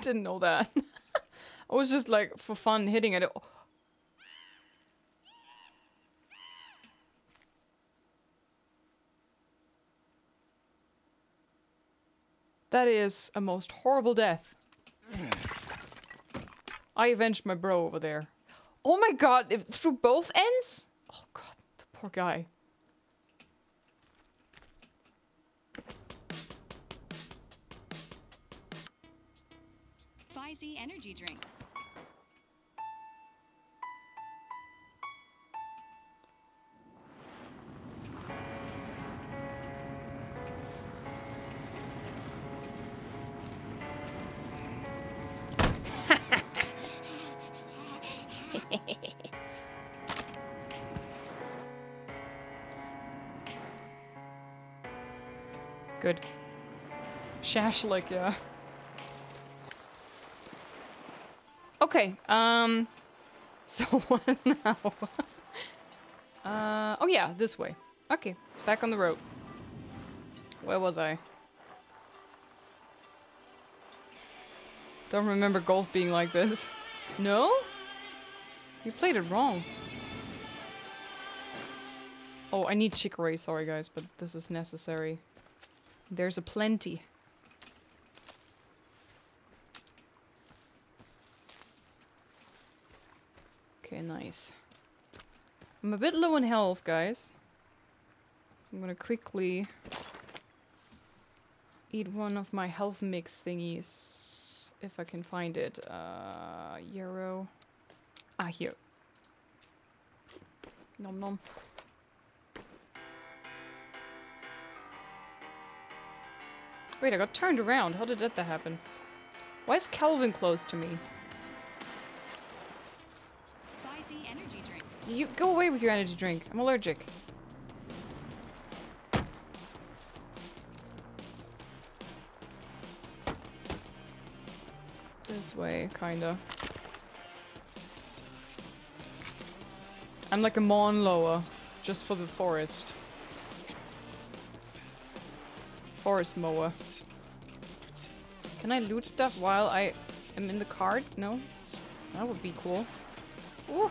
Didn't know that. I was just like, for fun, hitting at it. That is a most horrible death. I avenged my bro over there. Oh my god, if, through both ends? Oh god, the poor guy. L I Z Z energy drink. Good. Shashlik, yeah. Okay, um, so what now? uh, oh yeah, this way. Okay, back on the road. Where was I? Don't remember golf being like this. No? You played it wrong. Oh, I need chicory, sorry guys, but this is necessary. There's a plenty. Nice. I'm a bit low on health, guys. So I'm gonna quickly eat one of my health mix thingies, if I can find it. Uh, Euro. Ah, here. Nom nom. Wait, I got turned around. How did that, that happen? Why is Kelvin close to me? Buy the energy drink. You go away with your energy drink. I'm allergic. This way, kinda. I'm like a Mon Lower, just for the forest. Forest mower. Can I loot stuff while I am in the cart? No? That would be cool. Ooh.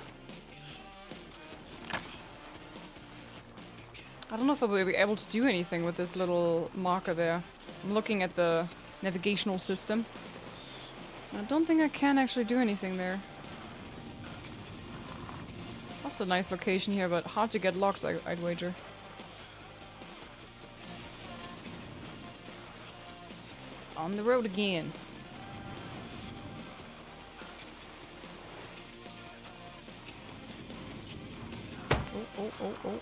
I don't know if I'll be able to do anything with this little marker there. I'm looking at the navigational system. I don't think I can actually do anything there. Also a nice location here, but hard to get logs, I I'd wager. On the road again. Oh, oh, oh, oh.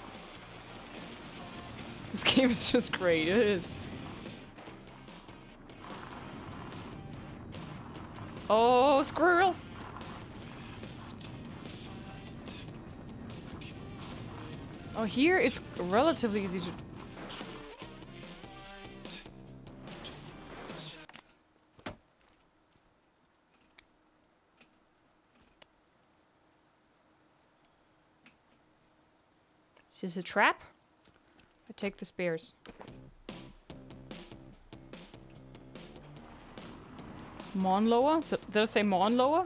This game is just great, it is. Oh, squirrel! Oh, here it's relatively easy to... Is this a trap? I take the spears. Mon Lower? So, did I say Mon Lower?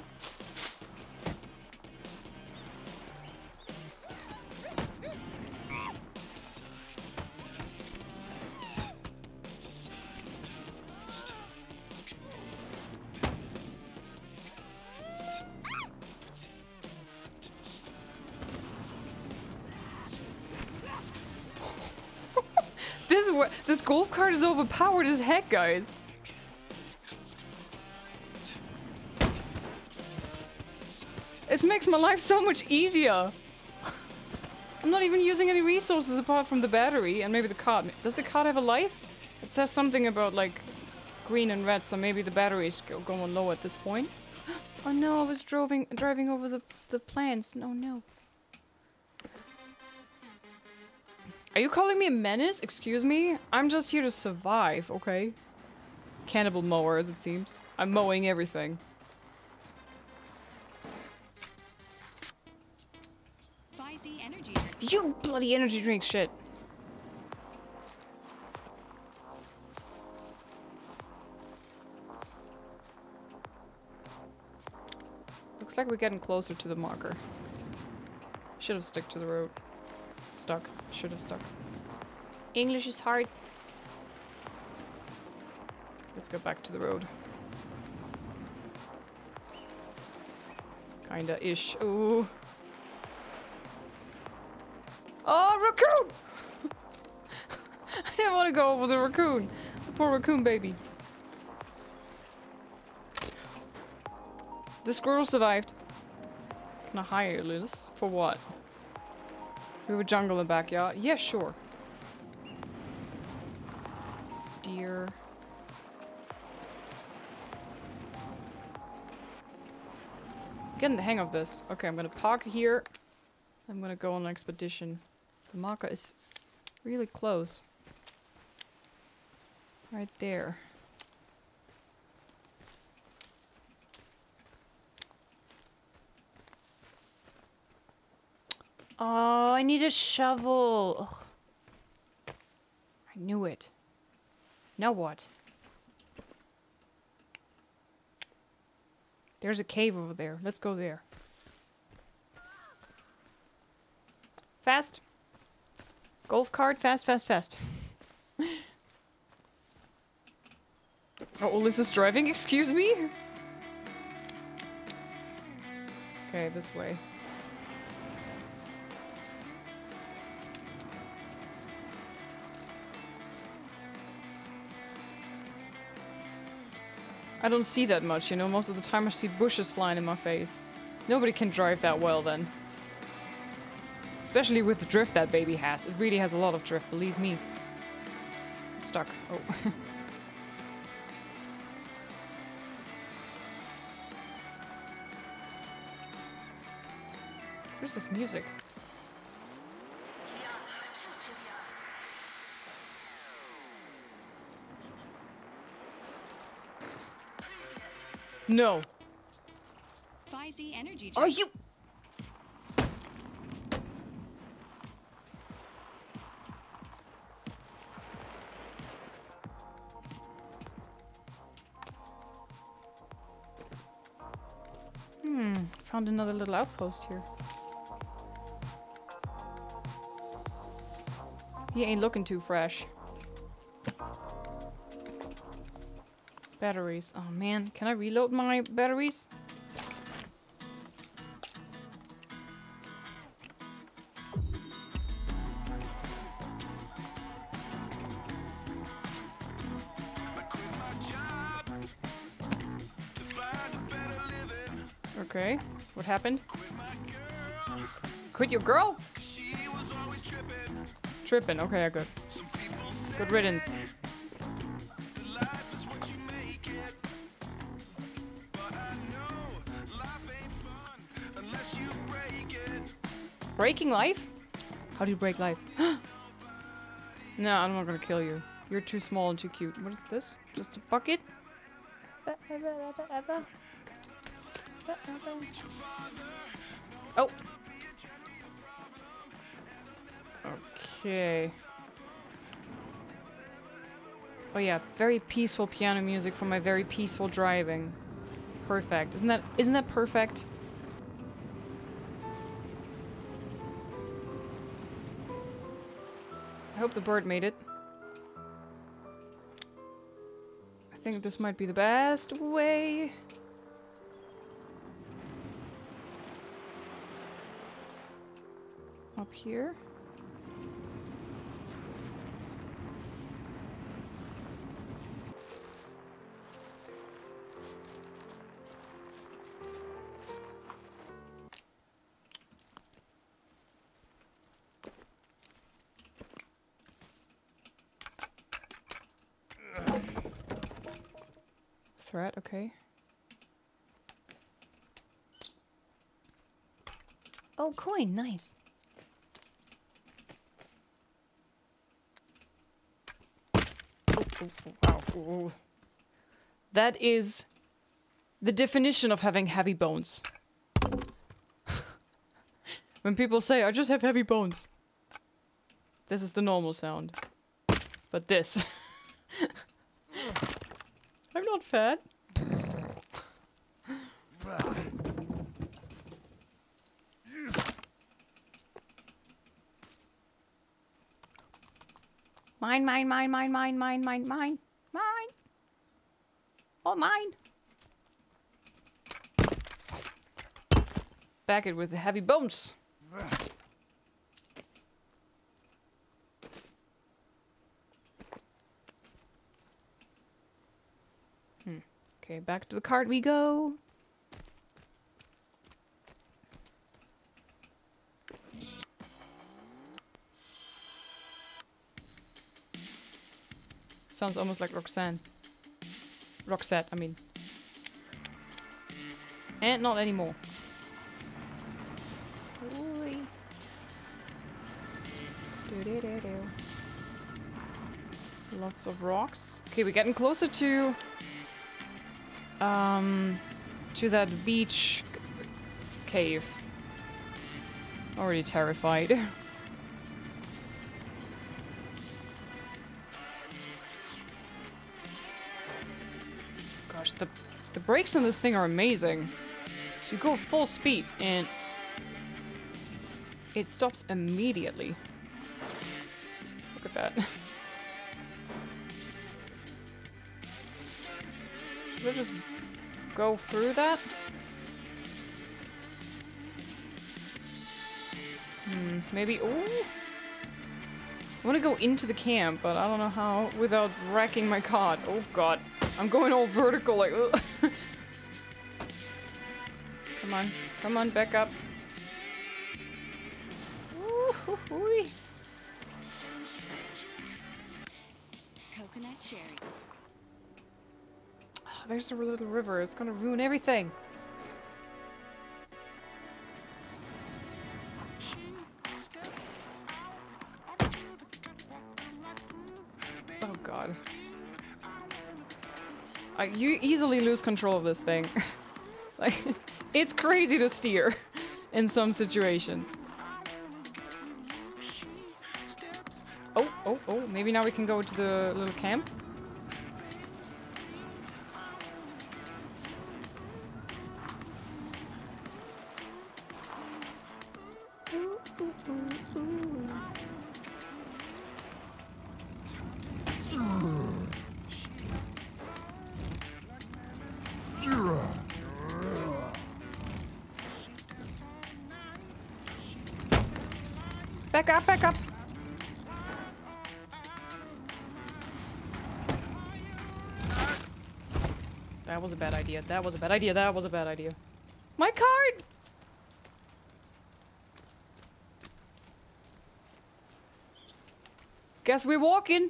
This golf cart is overpowered as heck, guys. This makes my life so much easier. I'm not even using any resources apart from the battery and maybe the cart. Does the cart have a life? It says something about like green and red, so maybe the battery is going low at this point. Oh no, I was driving driving over the the plants. No, no. Are you calling me a menace? Excuse me? I'm just here to survive, okay? Cannibal mower, as it seems. I'm mowing everything. Buy the energy drink. You bloody energy drink shit! Looks like we're getting closer to the marker. Should've stuck to the road. Stuck. Should have stuck. English is hard. Let's go back to the road. Kinda-ish. Ooh. Oh, raccoon! I didn't want to go over the raccoon. The poor raccoon baby. The squirrel survived. Can I hire Liz? For what? We have a jungle in the backyard. Yeah, sure. Deer. Getting the hang of this. Okay, I'm gonna park here. I'm gonna go on an expedition. The marker is really close. Right there. Oh, I need a shovel. Ugh. I knew it. Now what? There's a cave over there. Let's go there. Fast. Golf cart, fast, fast, fast. Oh, Liz is driving? Excuse me? Okay, this way. I don't see that much, you know, most of the time I see bushes flying in my face. Nobody can drive that well then. Especially with the drift that baby has. It really has a lot of drift, believe me. I'm stuck. Oh. Where's this music? No. Energy Are you? Hmm. Found another little outpost here. He ain't looking too fresh. Batteries. Oh man, can I reload my batteries? Okay, what happened? Quit your girl? She was always tripping. Tripping, okay, good. Good riddance. Breaking life? How do you break life? No, I'm not gonna kill you. You're too small and too cute. What is this? Just a bucket? Oh. Okay. Oh yeah, very peaceful piano music for my very peaceful driving. Perfect. Isn't that isn't that perfect? I hope the bird made it. I think this might be the best way. Up here. Threat, okay. Oh, coin, nice. Oh, oh, oh, oh. That is the definition of having heavy bones. When people say, I just have heavy bones. This is the normal sound. But this. I'm not fat. Mine, mine, mine, mine, mine, mine, mine, mine, mine. All mine. Back it with the heavy bones. Okay, back to the cart we go. Sounds almost like Roxanne. Roxette, I mean. And not anymore. Ooh. Lots of rocks. Okay, we're getting closer to... Um, to that beach cave. Already terrified. Gosh, the the brakes on this thing are amazing. You go full speed and it stops immediately. Look at that. Should I just go through that? Hmm, maybe. Ooh! I want to go into the camp, but I don't know how without wrecking my cart. Oh god. I'm going all vertical like... Come on. Come on, back up. Ooh-hoo-hoo-wee. Coconut cherry. Oh, there's a little river. It's gonna ruin everything. Oh god. I, you easily lose control of this thing. Like, it's crazy to steer in some situations. Oh, oh, oh, maybe now we can go to the little camp. Ooh, ooh, ooh, ooh. Back up, back up. That was a bad idea. That was a bad idea. That was a bad idea. My card! Guess we're walking.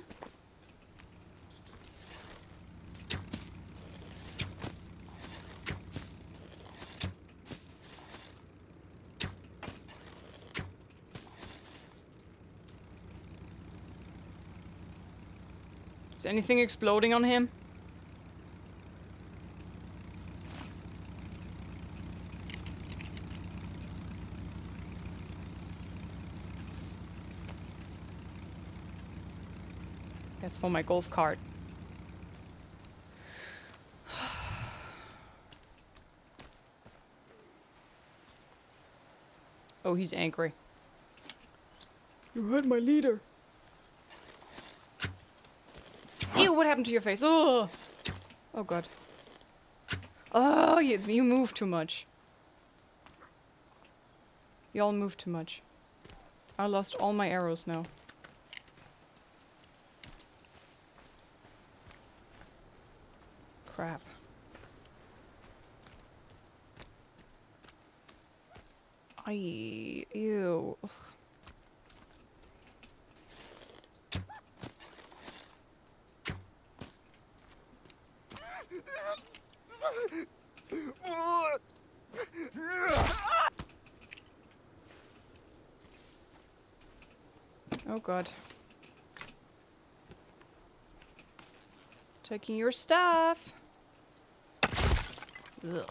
Is anything exploding on him? That's for my golf cart. Oh, he's angry. You hurt my leader. Ew, what happened to your face? Oh, oh god. Oh, you, you move too much. Y'all move too much. I lost all my arrows now. Crap. I ew. Ugh. Oh god. Taking your stuff. Ugh.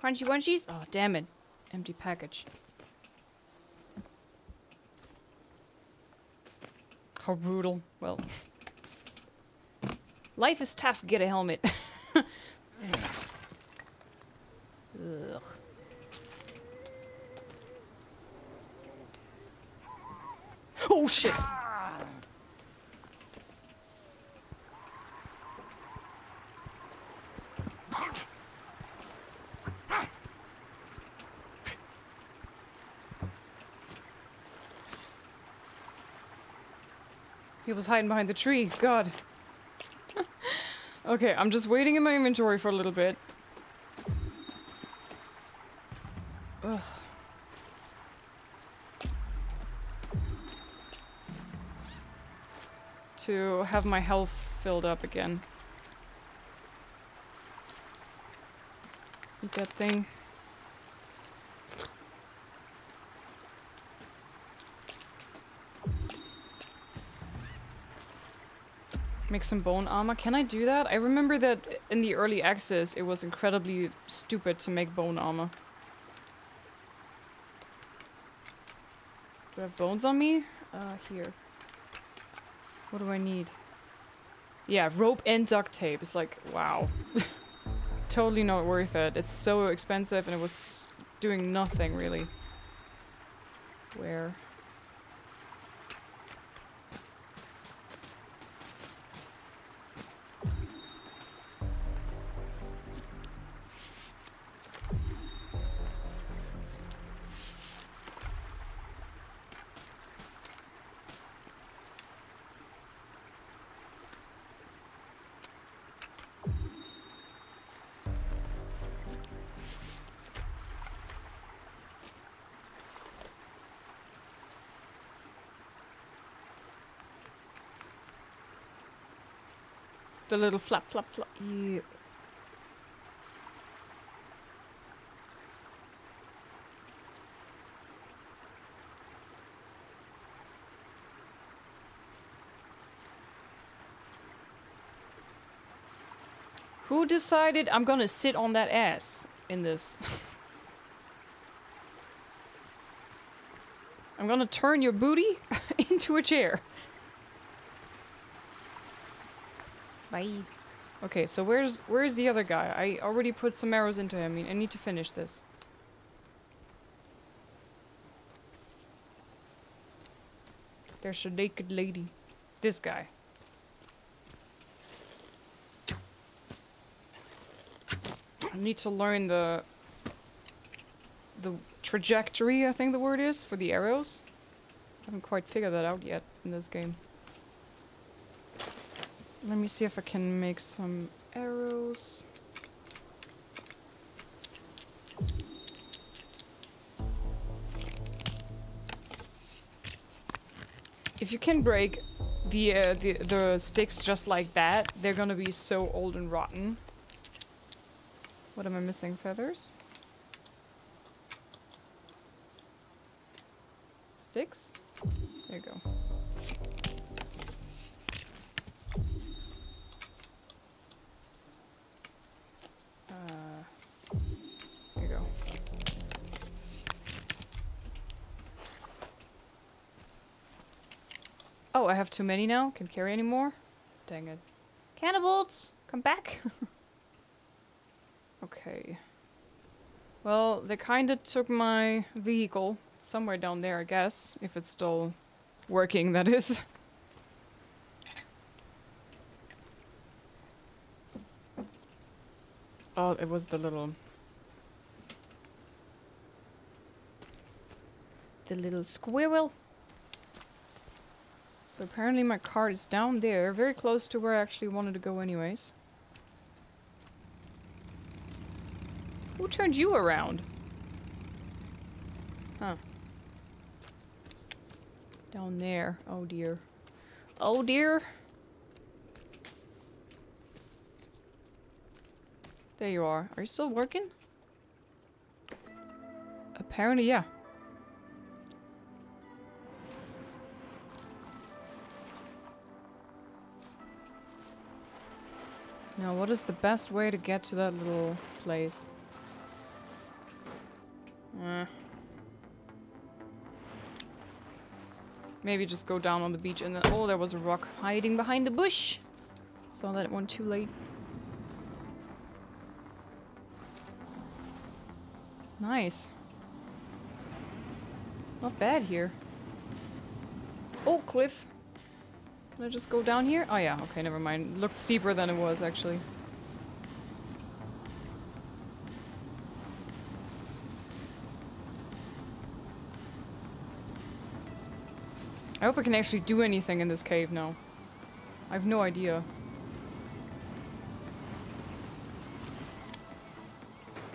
Crunchy Wunchies? Oh, damn it. Empty package. How brutal. Well. Life is tough. Get a helmet. Ugh. Oh, shit. He was hiding behind the tree. God. Okay, I'm just waiting in my inventory for a little bit. Ugh. To have my health filled up again. Eat that thing. Make some bone armor. Can I do that? I remember that in the early access, it was incredibly stupid to make bone armor. Do I have bones on me? Uh, here. What do I need? Yeah, rope and duct tape. It's like, wow. Totally not worth it. It's so expensive and it was doing nothing, really. Where? The little flap, flap, flap. You. Who decided I'm gonna sit on that ass in this? I'm gonna turn your booty into a chair. Bye. Okay, so where's where's the other guy? I already put some arrows into him. I need to finish this. There's a naked lady. This guy. I need to learn the the trajectory, I think the word is, for the arrows. I haven't quite figured that out yet in this game. Let me see if I can make some arrows. If you can break the uh, the the sticks just like that, they're gonna be so old and rotten. What am I missing? Feathers? Sticks? There you go. Uh, there you go. Oh, I have too many now? Can't carry any more? Dang it. Cannibals! Come back! Okay. Well, they kinda took my vehicle. It's somewhere down there, I guess. If it's still working, that is. Oh, it was the little... The little squirrel. So apparently my car is down there, very close to where I actually wanted to go anyways. Who turned you around? Huh. Down there. Oh dear. Oh dear! There you are. Are you still working? Apparently, yeah. Now, what is the best way to get to that little place? Uh, maybe just go down on the beach and then... Oh, there was a rock hiding behind the bush! Saw that one too late. Nice. Not bad here. Oh, cliff! Can I just go down here? Oh yeah, okay, never mind. Looked steeper than it was, actually. I hope I can actually do anything in this cave now. I have no idea.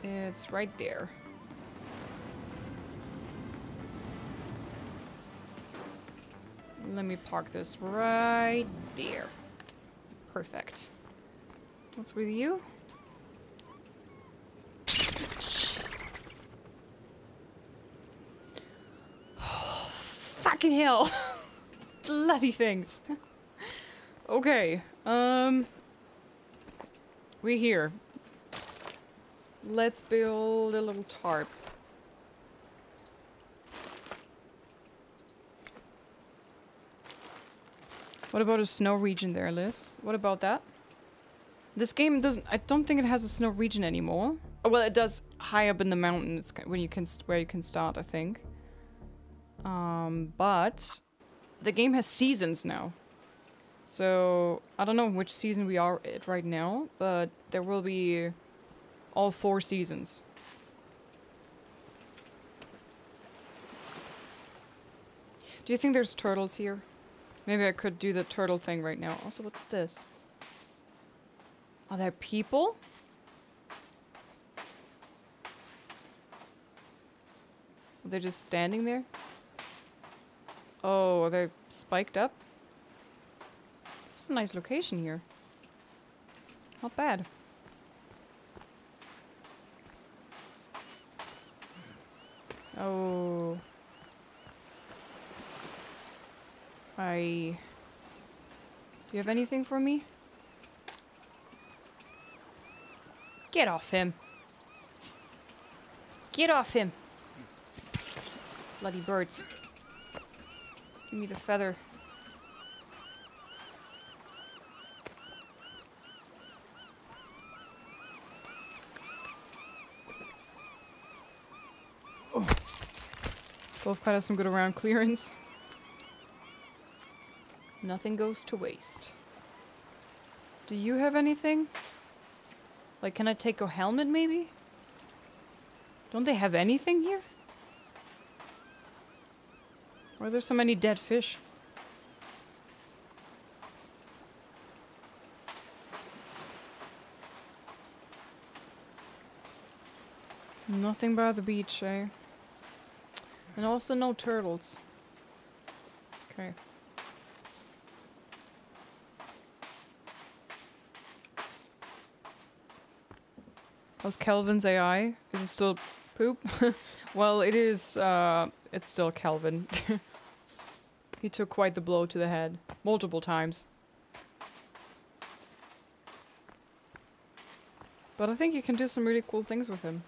It's right there. Let me park this right there. Perfect. What's with you? Oh, fucking hell! Bloody things. Okay, um... we're here. Let's build a little tarp. What about a snow region there, Liz? What about that? This game doesn't... I don't think it has a snow region anymore. Oh, well, it does high up in the mountains when you can st- where you can start, I think. Um, but... the game has seasons now. So, I don't know which season we are at right now, but there will be all four seasons. Do you think there's turtles here? Maybe I could do the turtle thing right now. Also, what's this? Are there people? Are they just standing there? Oh, are they spiked up? This is a nice location here. Not bad. Oh. I... Do you have anything for me? Get off him. Get off him. Bloody birds. Give me the feather. Oh. Both cut us some good around clearance. Nothing goes to waste. Do you have anything? Like, can I take your helmet, maybe? Don't they have anything here? Why are there so many dead fish? Nothing by the beach, eh? And also no turtles. Okay. How's Kelvin's A I? Is it still poop? Well, it is, uh, it's still Kelvin. He took quite the blow to the head. Multiple times. But I think you can do some really cool things with him.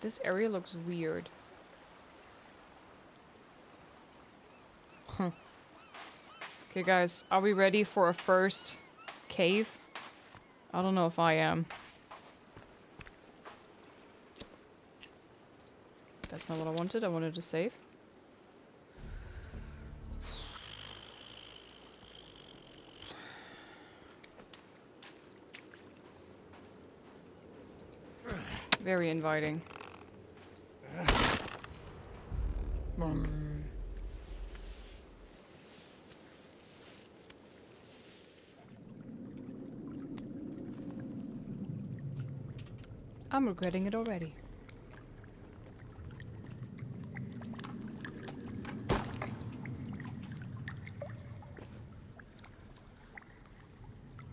This area looks weird. Huh. Okay guys, are we ready for our first cave? I don't know if I am. That's not what I wanted. I wanted to save. Very inviting. Mm. I'm regretting it already.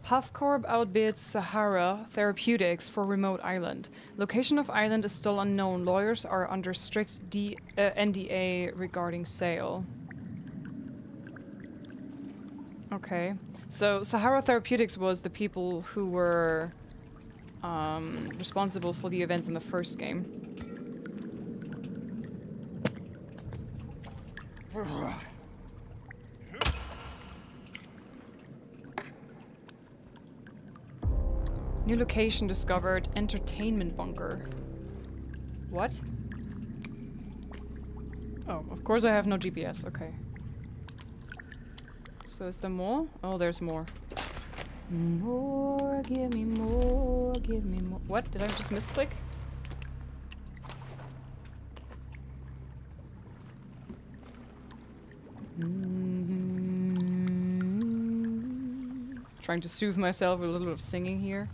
PathCorp outbids Sahara Therapeutics for remote island. Location of island is still unknown. Lawyers are under strict D uh, N D A regarding sale. Okay. So Sahara Therapeutics was the people who were um, responsible for the events in the first game. New location discovered, Entertainment bunker. What? Oh, of course I have no G P S, okay. So is there more? Oh, there's more. More, give me more, give me more. What, did I just misclick? Mm-hmm. Trying to soothe myself with a little bit of singing here.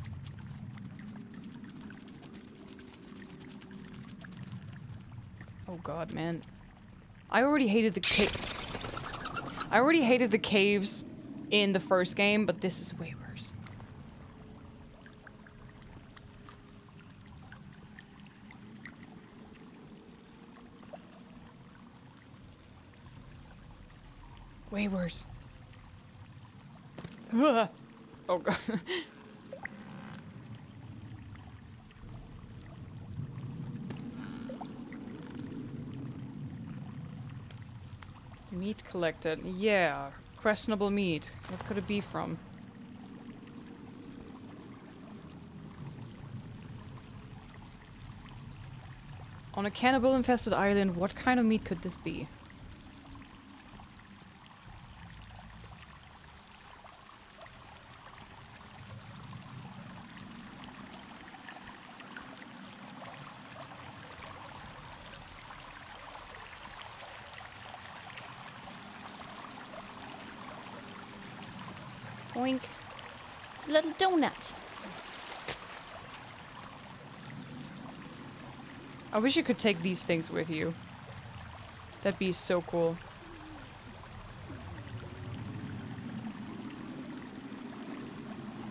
God, man. I already hated the ca- I already hated the caves in the first game, but this is way worse. Way worse. Oh god. Meat collected. Yeah. Questionable meat. What could it be from? On a cannibal-infested island, what kind of meat could this be? Oink. It's a little donut. I wish you could take these things with you. That'd be so cool.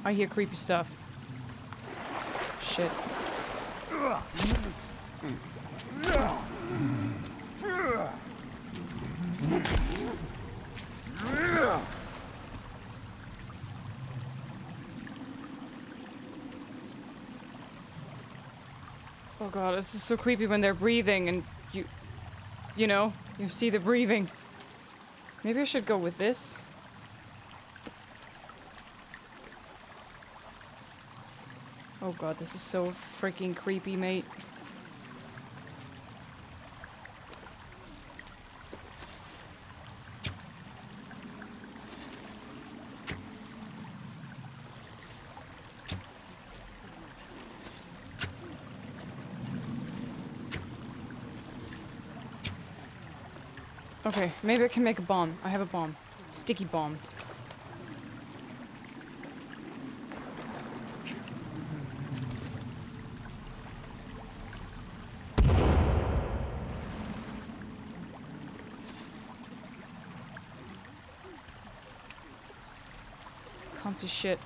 I hear creepy stuff. Shit. Oh god, this is so creepy when they're breathing and you, you know, you see the breathing. Maybe I should go with this. Oh god, this is so freaking creepy, mate. Okay, maybe I can make a bomb. I have a bomb. Sticky bomb. Can't see shit.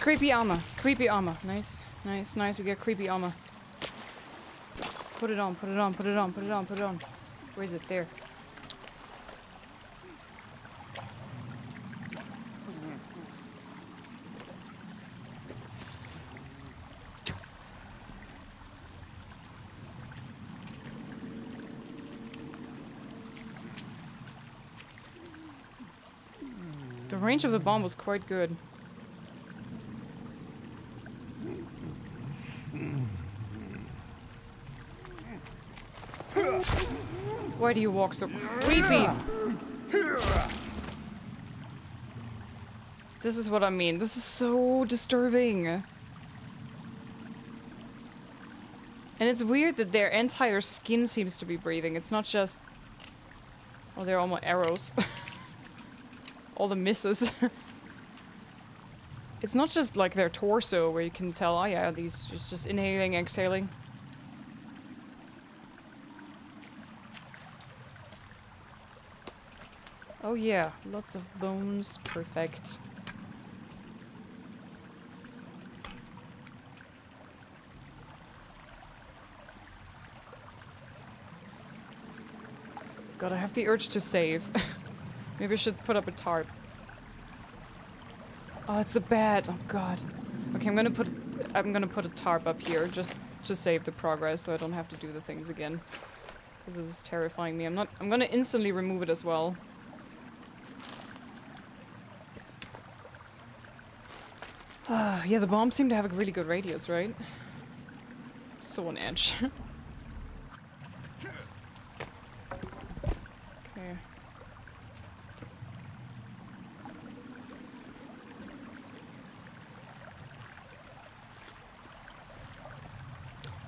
Creepy armor. Creepy armor. Nice. Nice, nice, we got creepy armor. Put it on, put it on, put it on, put it on, put it on. Where is it? There. The range of the bomb was quite good. Why do you walk so creepy? This is what I mean. This is so disturbing. And it's weird that their entire skin seems to be breathing. It's not just... Oh, they're all my arrows. All the misses. It's not just like their torso where you can tell, oh yeah, these just, just inhaling, exhaling. Oh yeah, lots of bones, perfect. God, I have the urge to save. Maybe I should put up a tarp. Oh, it's a bat. Oh god. Okay, I'm gonna put I'm gonna put a tarp up here just to save the progress so I don't have to do the things again. This is terrifying me. I'm not I'm gonna instantly remove it as well. Uh, yeah, the bombs seem to have a really good radius, right? So on edge. Okay.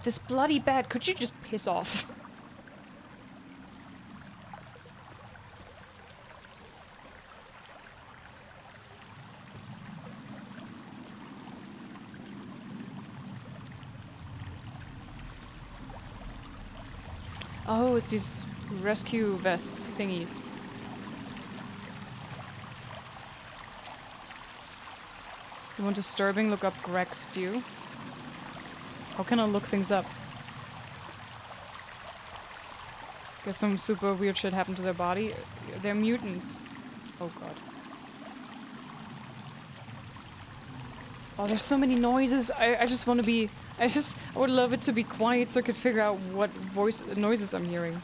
This bloody bat, could you just piss off? Oh, it's these rescue vest thingies. You want disturbing? Look up Greg Stew. How can I look things up? Guess some super weird shit happened to their body. They're mutants. Oh god. Oh, there's so many noises. I, I just want to be... I just I would love it to be quiet so I could figure out what voice noises I'm hearing.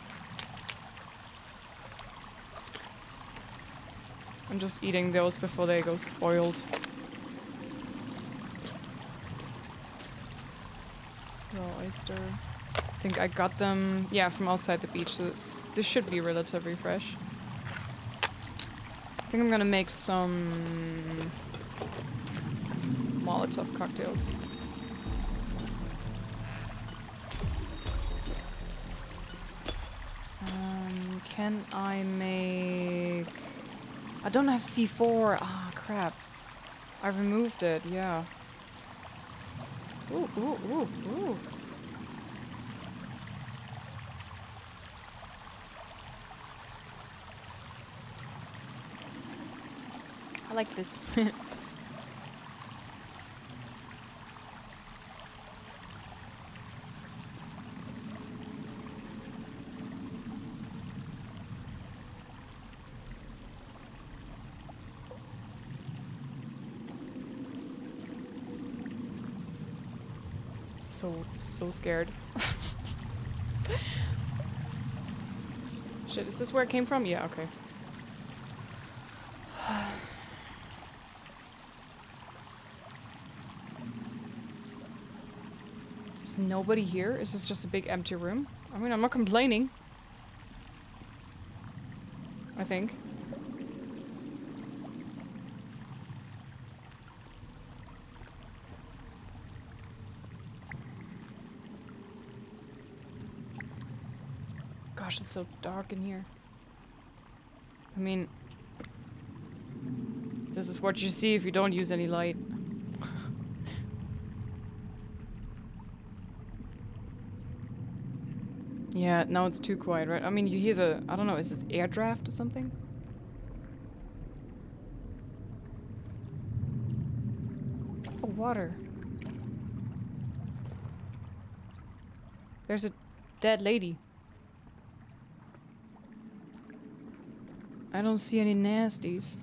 I'm just eating those before they go spoiled. Raw oyster. I think I got them, yeah, from outside the beach, so this, this should be relatively fresh. I think I'm gonna make some Molotov cocktails. Can I make... I don't have C four. Ah, crap. I removed it, yeah. Ooh, ooh, ooh, ooh. I like this. So, so scared. Shit, is this where it came from? Yeah, okay. Is nobody here? Is this just a big empty room? I mean, I'm not complaining. I think. Gosh, it's so dark in here. I mean, this is what you see if you don't use any light. Yeah, now it's too quiet, right? I mean, you hear the, I don't know, is this air draft or something? Oh, water. There's a dead lady. I don't see any nasties.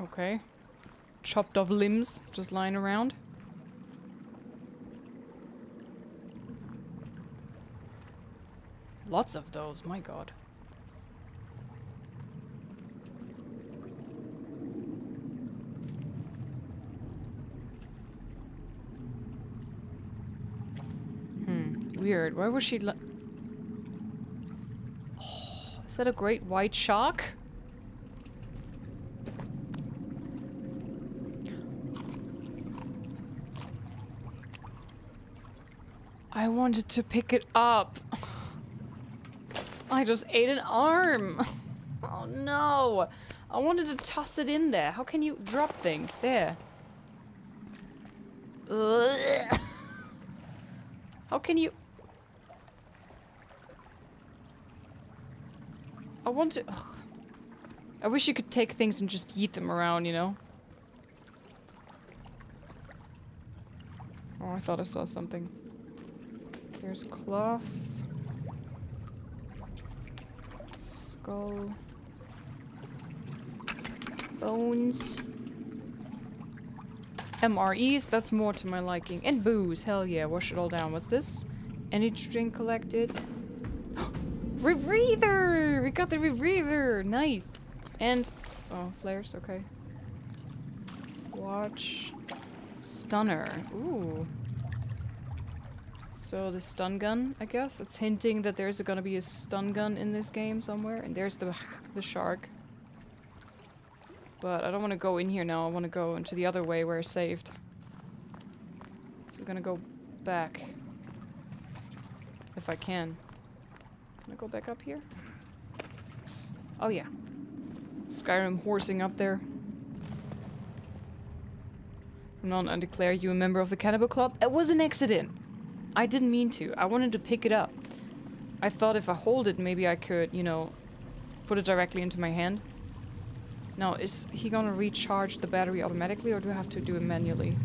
Okay. Okay. Chopped off limbs just lying around. Lots of those, my god. Weird. Why was she li- oh, is that a great white shark? I wanted to pick it up. I just ate an arm. Oh no. I wanted to toss it in there. How can you drop things? There. Ugh. How can you... I want to... Ugh. I wish you could take things and just yeet them around, you know? Oh, I thought I saw something. There's cloth. Skull. Bones. M R Es, that's more to my liking. And booze, hell yeah, wash it all down. What's this? Energy drink collected. Rebreather! We got the rebreather! Nice! And... oh, flares, okay. Watch... Stunner. Ooh. So, the stun gun, I guess? It's hinting that there's gonna be a stun gun in this game somewhere. And there's the, the shark. But I don't want to go in here now. I want to go into the other way where I saved. So we're gonna go back. If I can. Can I go back up here? Oh yeah. Skyrim horsing up there. Non, I declare you a member of the Cannibal Club. It was an accident. I didn't mean to. I wanted to pick it up. I thought if I hold it, maybe I could, you know, put it directly into my hand. Now, is he gonna recharge the battery automatically, or do I have to do it manually?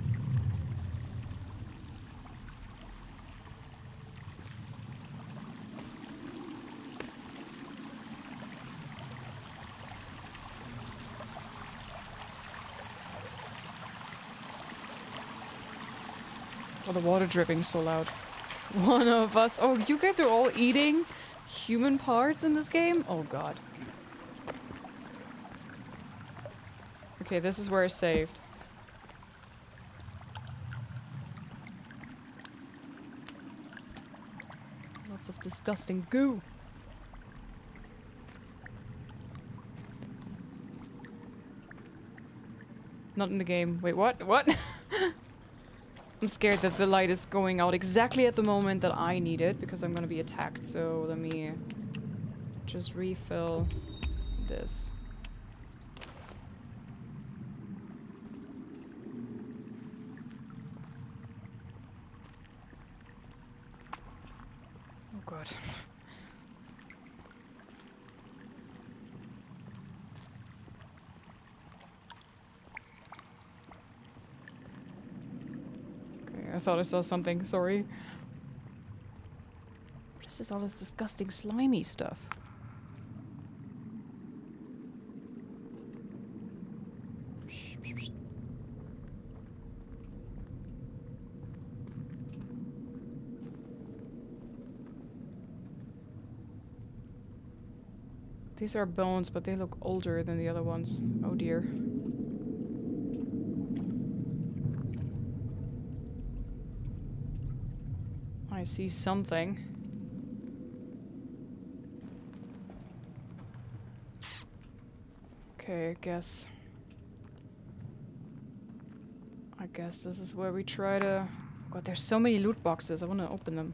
Oh, the water dripping so loud. One of us. Oh, you guys are all eating human parts in this game? Oh, god. Okay, this is where I saved. Lots of disgusting goo. Not in the game. Wait, what? What? I'm scared that the light is going out exactly at the moment that I need it, because I'm gonna be attacked, so let me just refill this. out. Okay, I thought I saw something, sorry. What is this, all this disgusting slimy stuff? These are bones, but they look older than the other ones. Oh dear. I see something. Okay, I guess... I guess this is where we try to... God, there's so many loot boxes. I want to open them.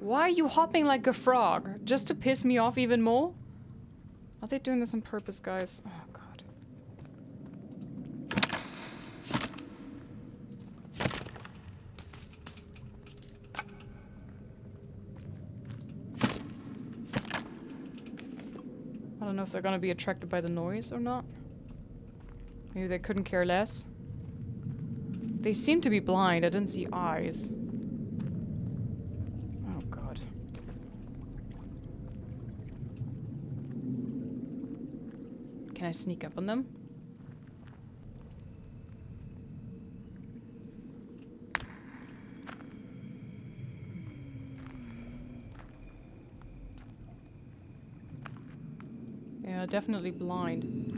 Why are you hopping like a frog? Just to piss me off even more? Are they doing this on purpose, guys? Oh, God. I don't know if they're gonna be attracted by the noise or not. Maybe they couldn't care less. They seem to be blind. I didn't see eyes. Can I sneak up on them? Yeah, definitely blind.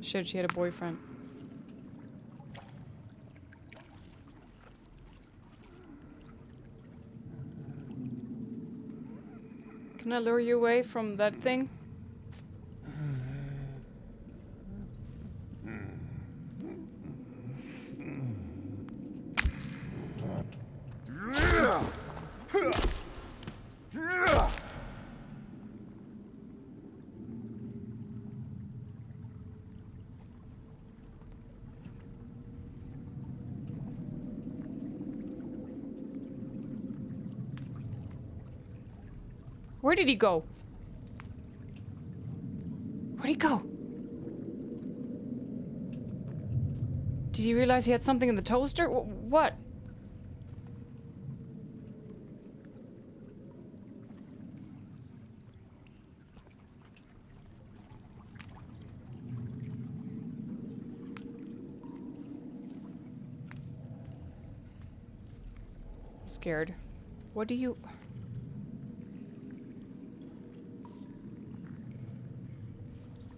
Shit, she had a boyfriend. Can I lure you away from that thing? Where did he go? Where'd he go? Did he realize he had something in the toaster? W- what? I'm scared. What do you...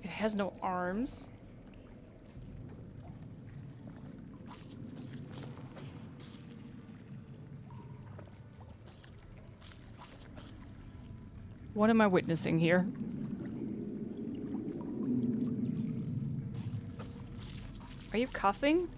It has no arms. What am I witnessing here? Are you coughing?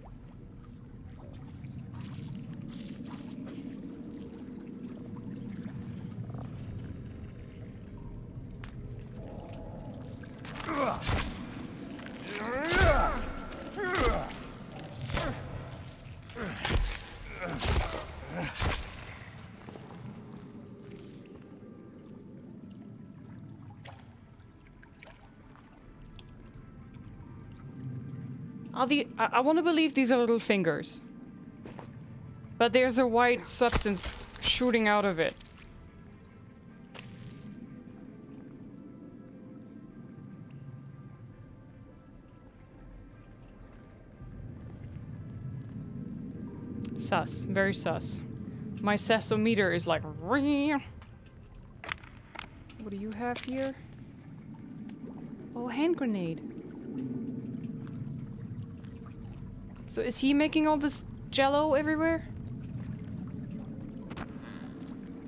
Are the, I, I want to believe these are little fingers, but there's a white substance shooting out of it. Sus, very sus. My sesometer is like. What do you have here? Oh, hand grenade. So is he making all this jello everywhere?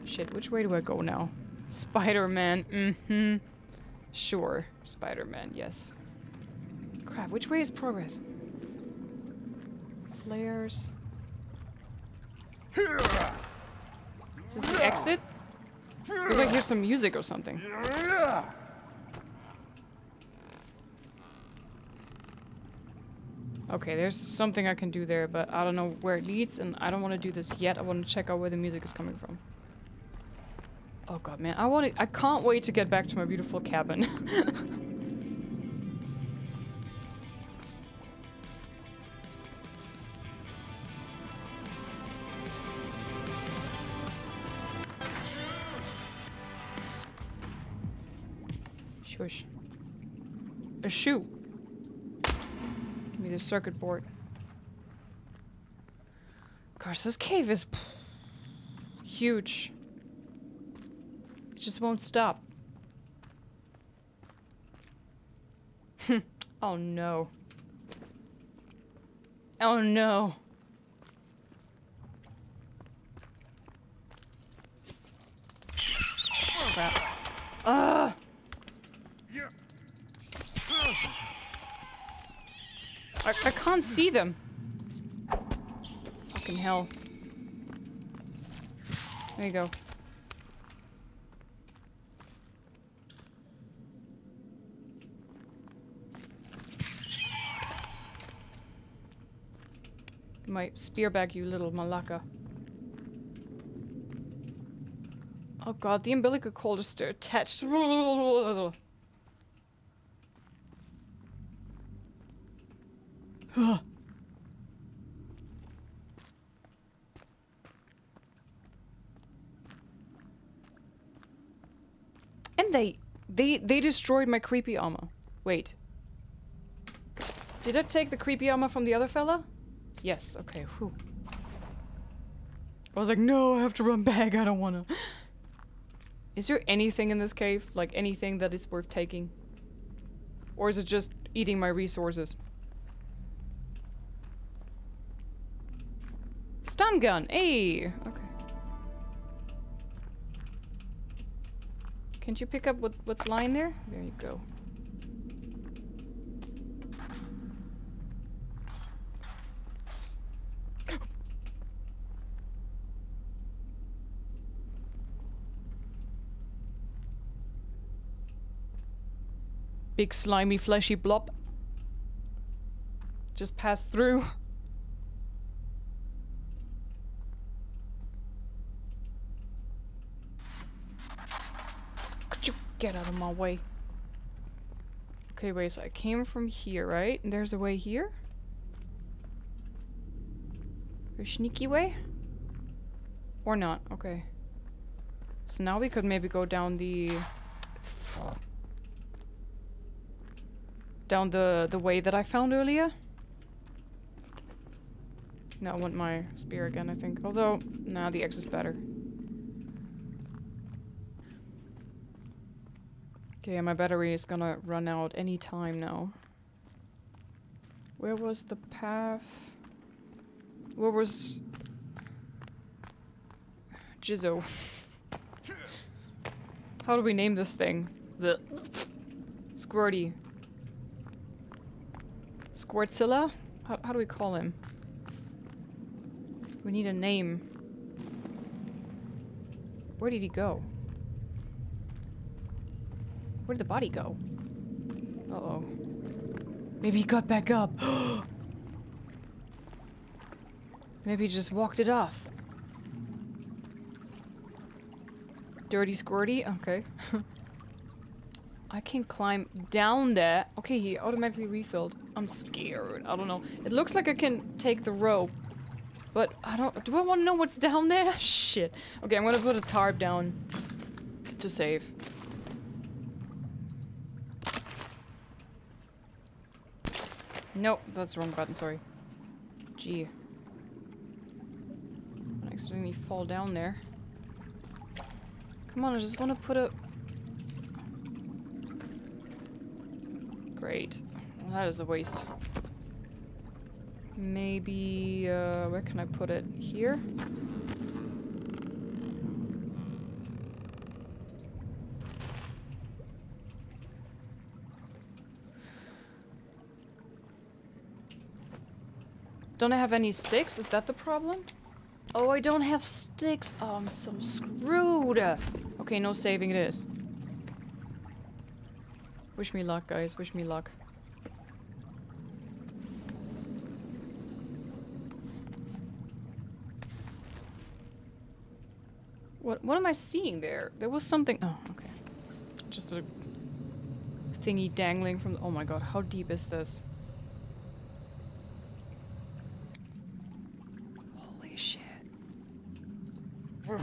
Shit, which way do I go now? Spider-Man, mm-hmm. Sure, Spider-Man, yes. Crap, which way is progress? Flares. Is this the exit? Feels like here's some music or something. Okay, there's something I can do there, but I don't know where it leads, and I don't want to do this yet. I want to check out where the music is coming from. Oh god, man, I want to- I can't wait to get back to my beautiful cabin. Shush. A shoe! Give me the circuit board. Gosh, this cave is huge. It just won't stop. Oh no. Oh no. Crap. Ugh! I, I can't see them. Fucking hell. There you go. My spear back, you little malaka. Oh god, the umbilical cord is still attached. Huh. And they, they, they destroyed my creepy armor. Wait. Did I take the creepy armor from the other fella? Yes, okay, whew. I was like, no, I have to run back, I don't wanna. Is there anything in this cave? Like, anything that is worth taking? Or is it just eating my resources? Stun gun! Hey! Okay. Can't you pick up what, what's lying there? There you go. Big slimy fleshy blob. Just passed through. Get out of my way. Okay, wait, so I came from here, right? And there's a way here? A sneaky way? Or not, okay. So now we could maybe go down the... Down the, the way that I found earlier? No, I want my spear again, I think. Although, nah, the X is better. Okay, my battery is gonna run out any time now. Where was the path? Where was... Jizzo. How do we name this thing? The Squirty. Squirtzilla? How, how do we call him? We need a name. Where did he go? Where did the body go? Uh-oh. Maybe he got back up. Maybe he just walked it off. Dirty Squirty? Okay. I can climb down there. Okay, he automatically refilled. I'm scared. I don't know. It looks like I can take the rope. But I don't... Do I want to know what's down there? Shit. Okay, I'm gonna put a tarp down. To save. Nope, that's the wrong button, sorry. Gee. I'm gonna accidentally fall down there. Come on, I just wanna put a... Great. Well, that is a waste. Maybe, uh, where can I put it? Here? Don't I have any sticks? Is that the problem? Oh, I don't have sticks. Oh, I'm so screwed. Okay, no saving it is. Wish me luck, guys. Wish me luck. What, what am I seeing there? There was something... Oh, okay. Just a thingy dangling from... Oh my god, how deep is this? Holy shit. I'm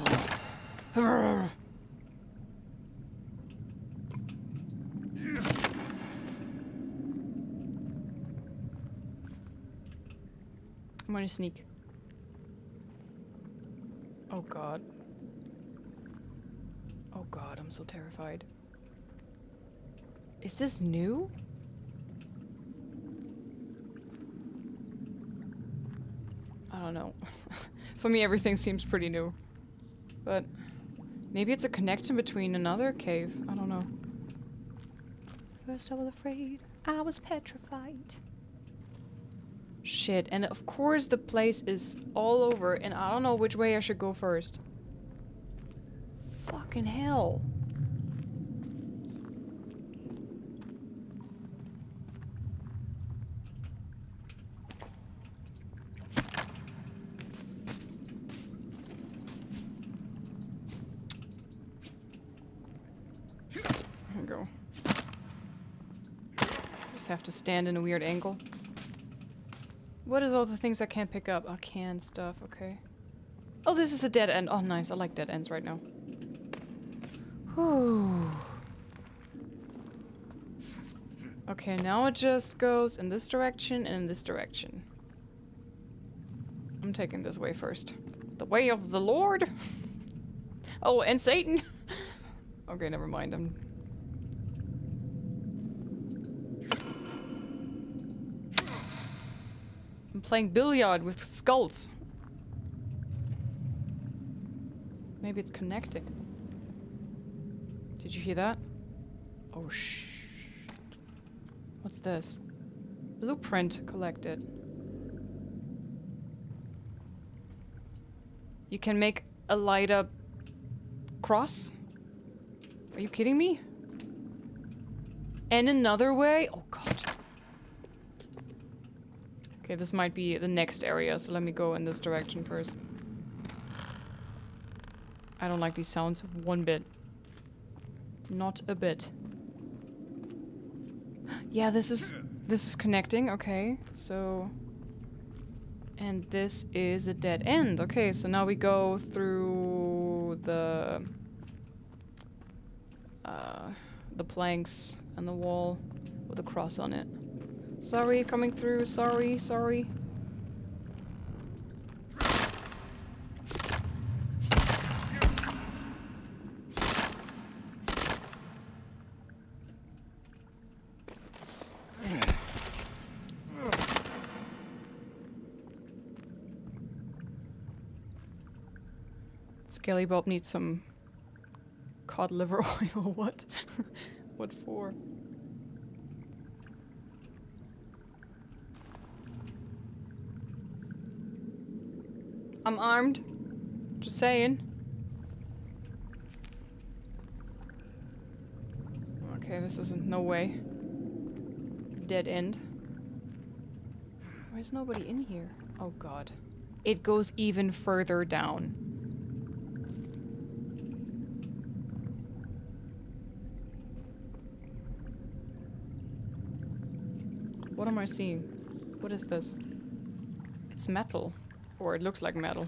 gonna sneak. Oh god. Oh god, I'm so terrified. Is this new? I don't know. For me, everything seems pretty new. But maybe it's a connection between another cave. I don't know. First I was afraid. I was petrified. Shit, and of course the place is all over, and I don't know which way I should go first. Fucking hell. There we go. Just have to stand in a weird angle. What is all the things I can't pick up? Oh, canned stuff, okay. Oh, this is a dead end. Oh, nice. I like dead ends right now. Whew. Okay, now it just goes in this direction and in this direction. I'm taking this way first. The way of the Lord? Oh, and Satan? Okay, never mind. I'm... I'm playing billiard with skulls. Maybe it's connecting. Did you hear that? Oh shh. What's this? Blueprint collected. You can make a light up cross? Are you kidding me? And another way? Oh god. Okay, this might be the next area, so let me go in this direction first. I don't like these sounds one bit. Not a bit. Yeah, this is this is connecting. Okay, so and this is a dead end. Okay, so now we go through the uh, the planks and the wall with a cross on it. Sorry, coming through. Sorry, sorry. Skelly Bob needs some cod liver oil. What? What for? I'm armed. Just saying. Okay, this isn't no way. Dead end. Where's nobody in here? Oh god. It goes even further down. What am I seeing? What is this? It's metal. Or it looks like metal.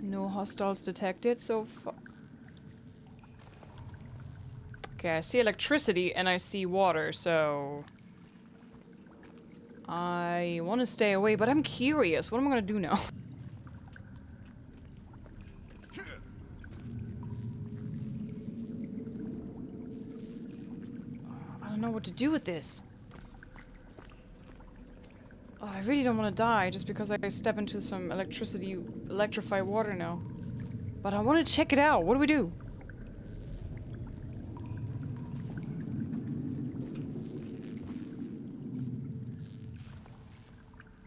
No hostiles detected so far. Okay, I see electricity and I see water, so... I want to stay away, but I'm curious. What am I gonna do now? I don't know what to do with this. I really don't want to die just because I step into some electricity, electrify water now. But I want to check it out. What do we do?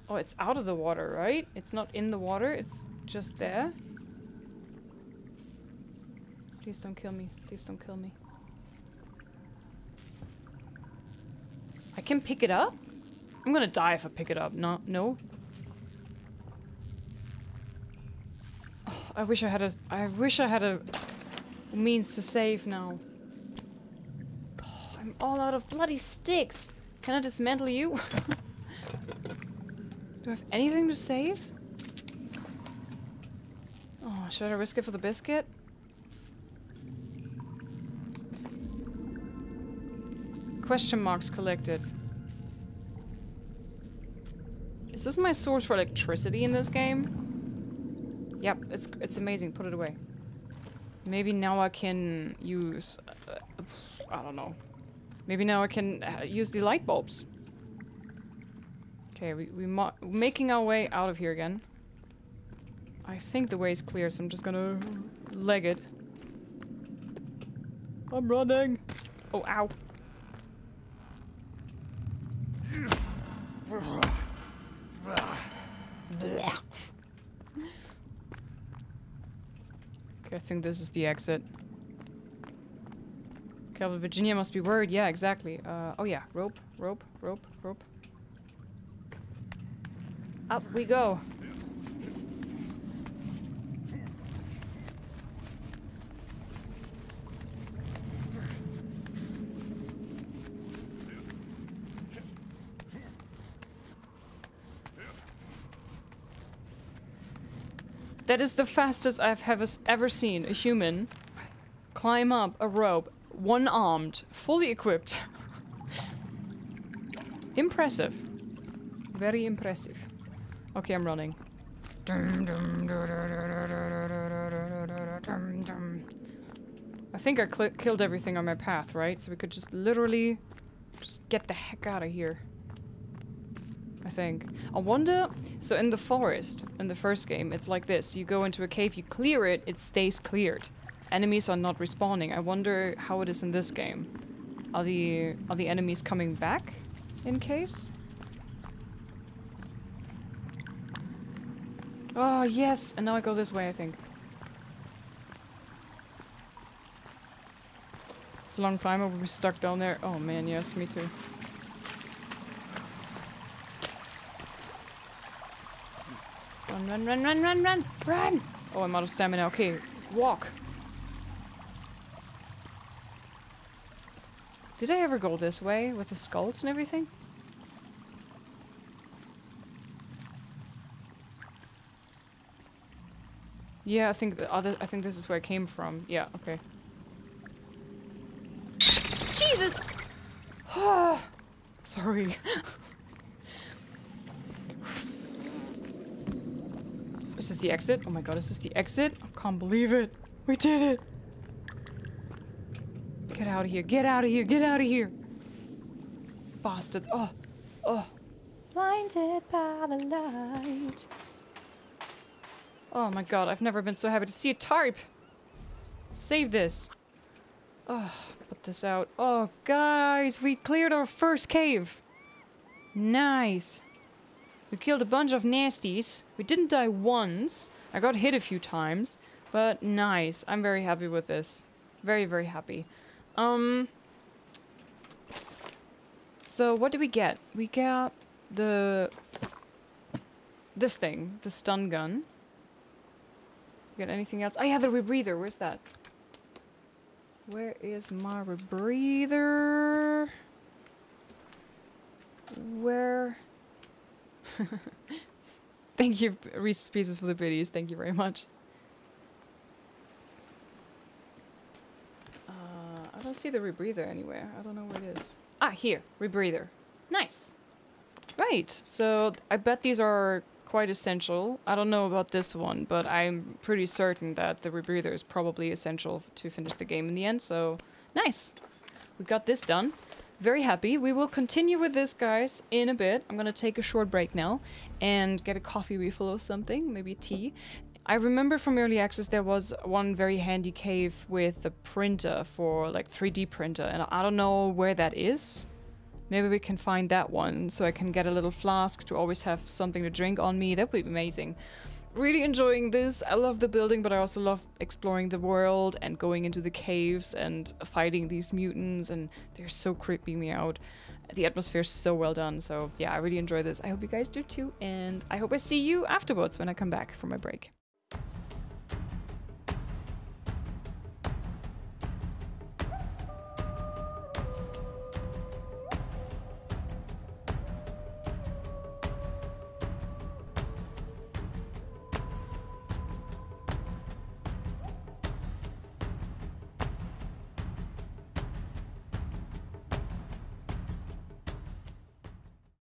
Oh, it's out of the water, right? It's not in the water, it's just there. Please don't kill me. Please don't kill me. I can pick it up? I'm gonna die if I pick it up. No, no. Oh, I wish I had a I wish I had a means to save now. Oh, I'm all out of bloody sticks. Can I dismantle you? Do I have anything to save? Oh, should I risk it for the biscuit? Question marks collected. Is this my source for electricity in this game? Yep, it's it's amazing. Put it away. Maybe now I can use... Uh, I don't know. Maybe now I can uh, use the light bulbs. Okay, we, we mo making our way out of here again. I think the way is clear, so I'm just gonna leg it. I'm running! Oh, ow. Okay, I think this is the exit. Kelvin, Virginia must be worried. Yeah, exactly. Uh, oh yeah, rope, rope, rope, rope. Up we go. That is the fastest I've ever seen a human climb up a rope, one-armed, fully equipped. Impressive. Very impressive. Okay, I'm running. I think I cl killed everything on my path, right? So we could just literally just get the heck out of here. I think. I wonder... So in the forest, in the first game, it's like this. You go into a cave, you clear it, it stays cleared. Enemies are not respawning. I wonder how it is in this game. Are the, are the enemies coming back in caves? Oh, yes! And now I go this way, I think. It's a long climb, I will be stuck down there. Oh man, yes, me too. Run, run, run, run, run, run! Run! Oh, I'm out of stamina. Okay, walk. Did I ever go this way with the skulls and everything? Yeah, I think the other. I think this is where I came from. Yeah. Okay. Jesus. Sorry. Is this the exit? Oh my god! Is this the exit? I can't believe it. We did it. Get out of here! Get out of here! Get out of here! Bastards! Oh, oh. Blinded by the light. Oh my god, I've never been so happy to see a tarp! Save this! Oh, put this out. Oh, guys, we cleared our first cave! Nice! We killed a bunch of nasties. We didn't die once. I got hit a few times. But nice. I'm very happy with this. Very, very happy. Um... So, what did we get? We got the... This thing. The stun gun. Got anything else? Oh yeah, the rebreather. Where's that? Where is my rebreather? Where? Thank you, Reese's Pieces, for the biddies. Thank you very much. Uh, I don't see the rebreather anywhere. I don't know where it is. Ah, here. Rebreather. Nice. Right. So, I bet these are... quite essential. I don't know about this one, but I'm pretty certain that the rebreather is probably essential to finish the game in the end, so nice! We got this done. very happy. We will continue with this, guys, in a bit. I'm gonna take a short break now and get a coffee refill or something, maybe tea. I remember from early access there was one very handy cave with a printer for like three D printer, and I don't know where that is. Maybe we can find that one so I can get a little flask to always have something to drink on me. That would be amazing. Really enjoying this. I love the building, but I also love exploring the world and going into the caves and fighting these mutants, and they're so creeping me out. The atmosphere is so well done, so yeah, I really enjoy this. I hope you guys do too, and I hope I see you afterwards when I come back from my break.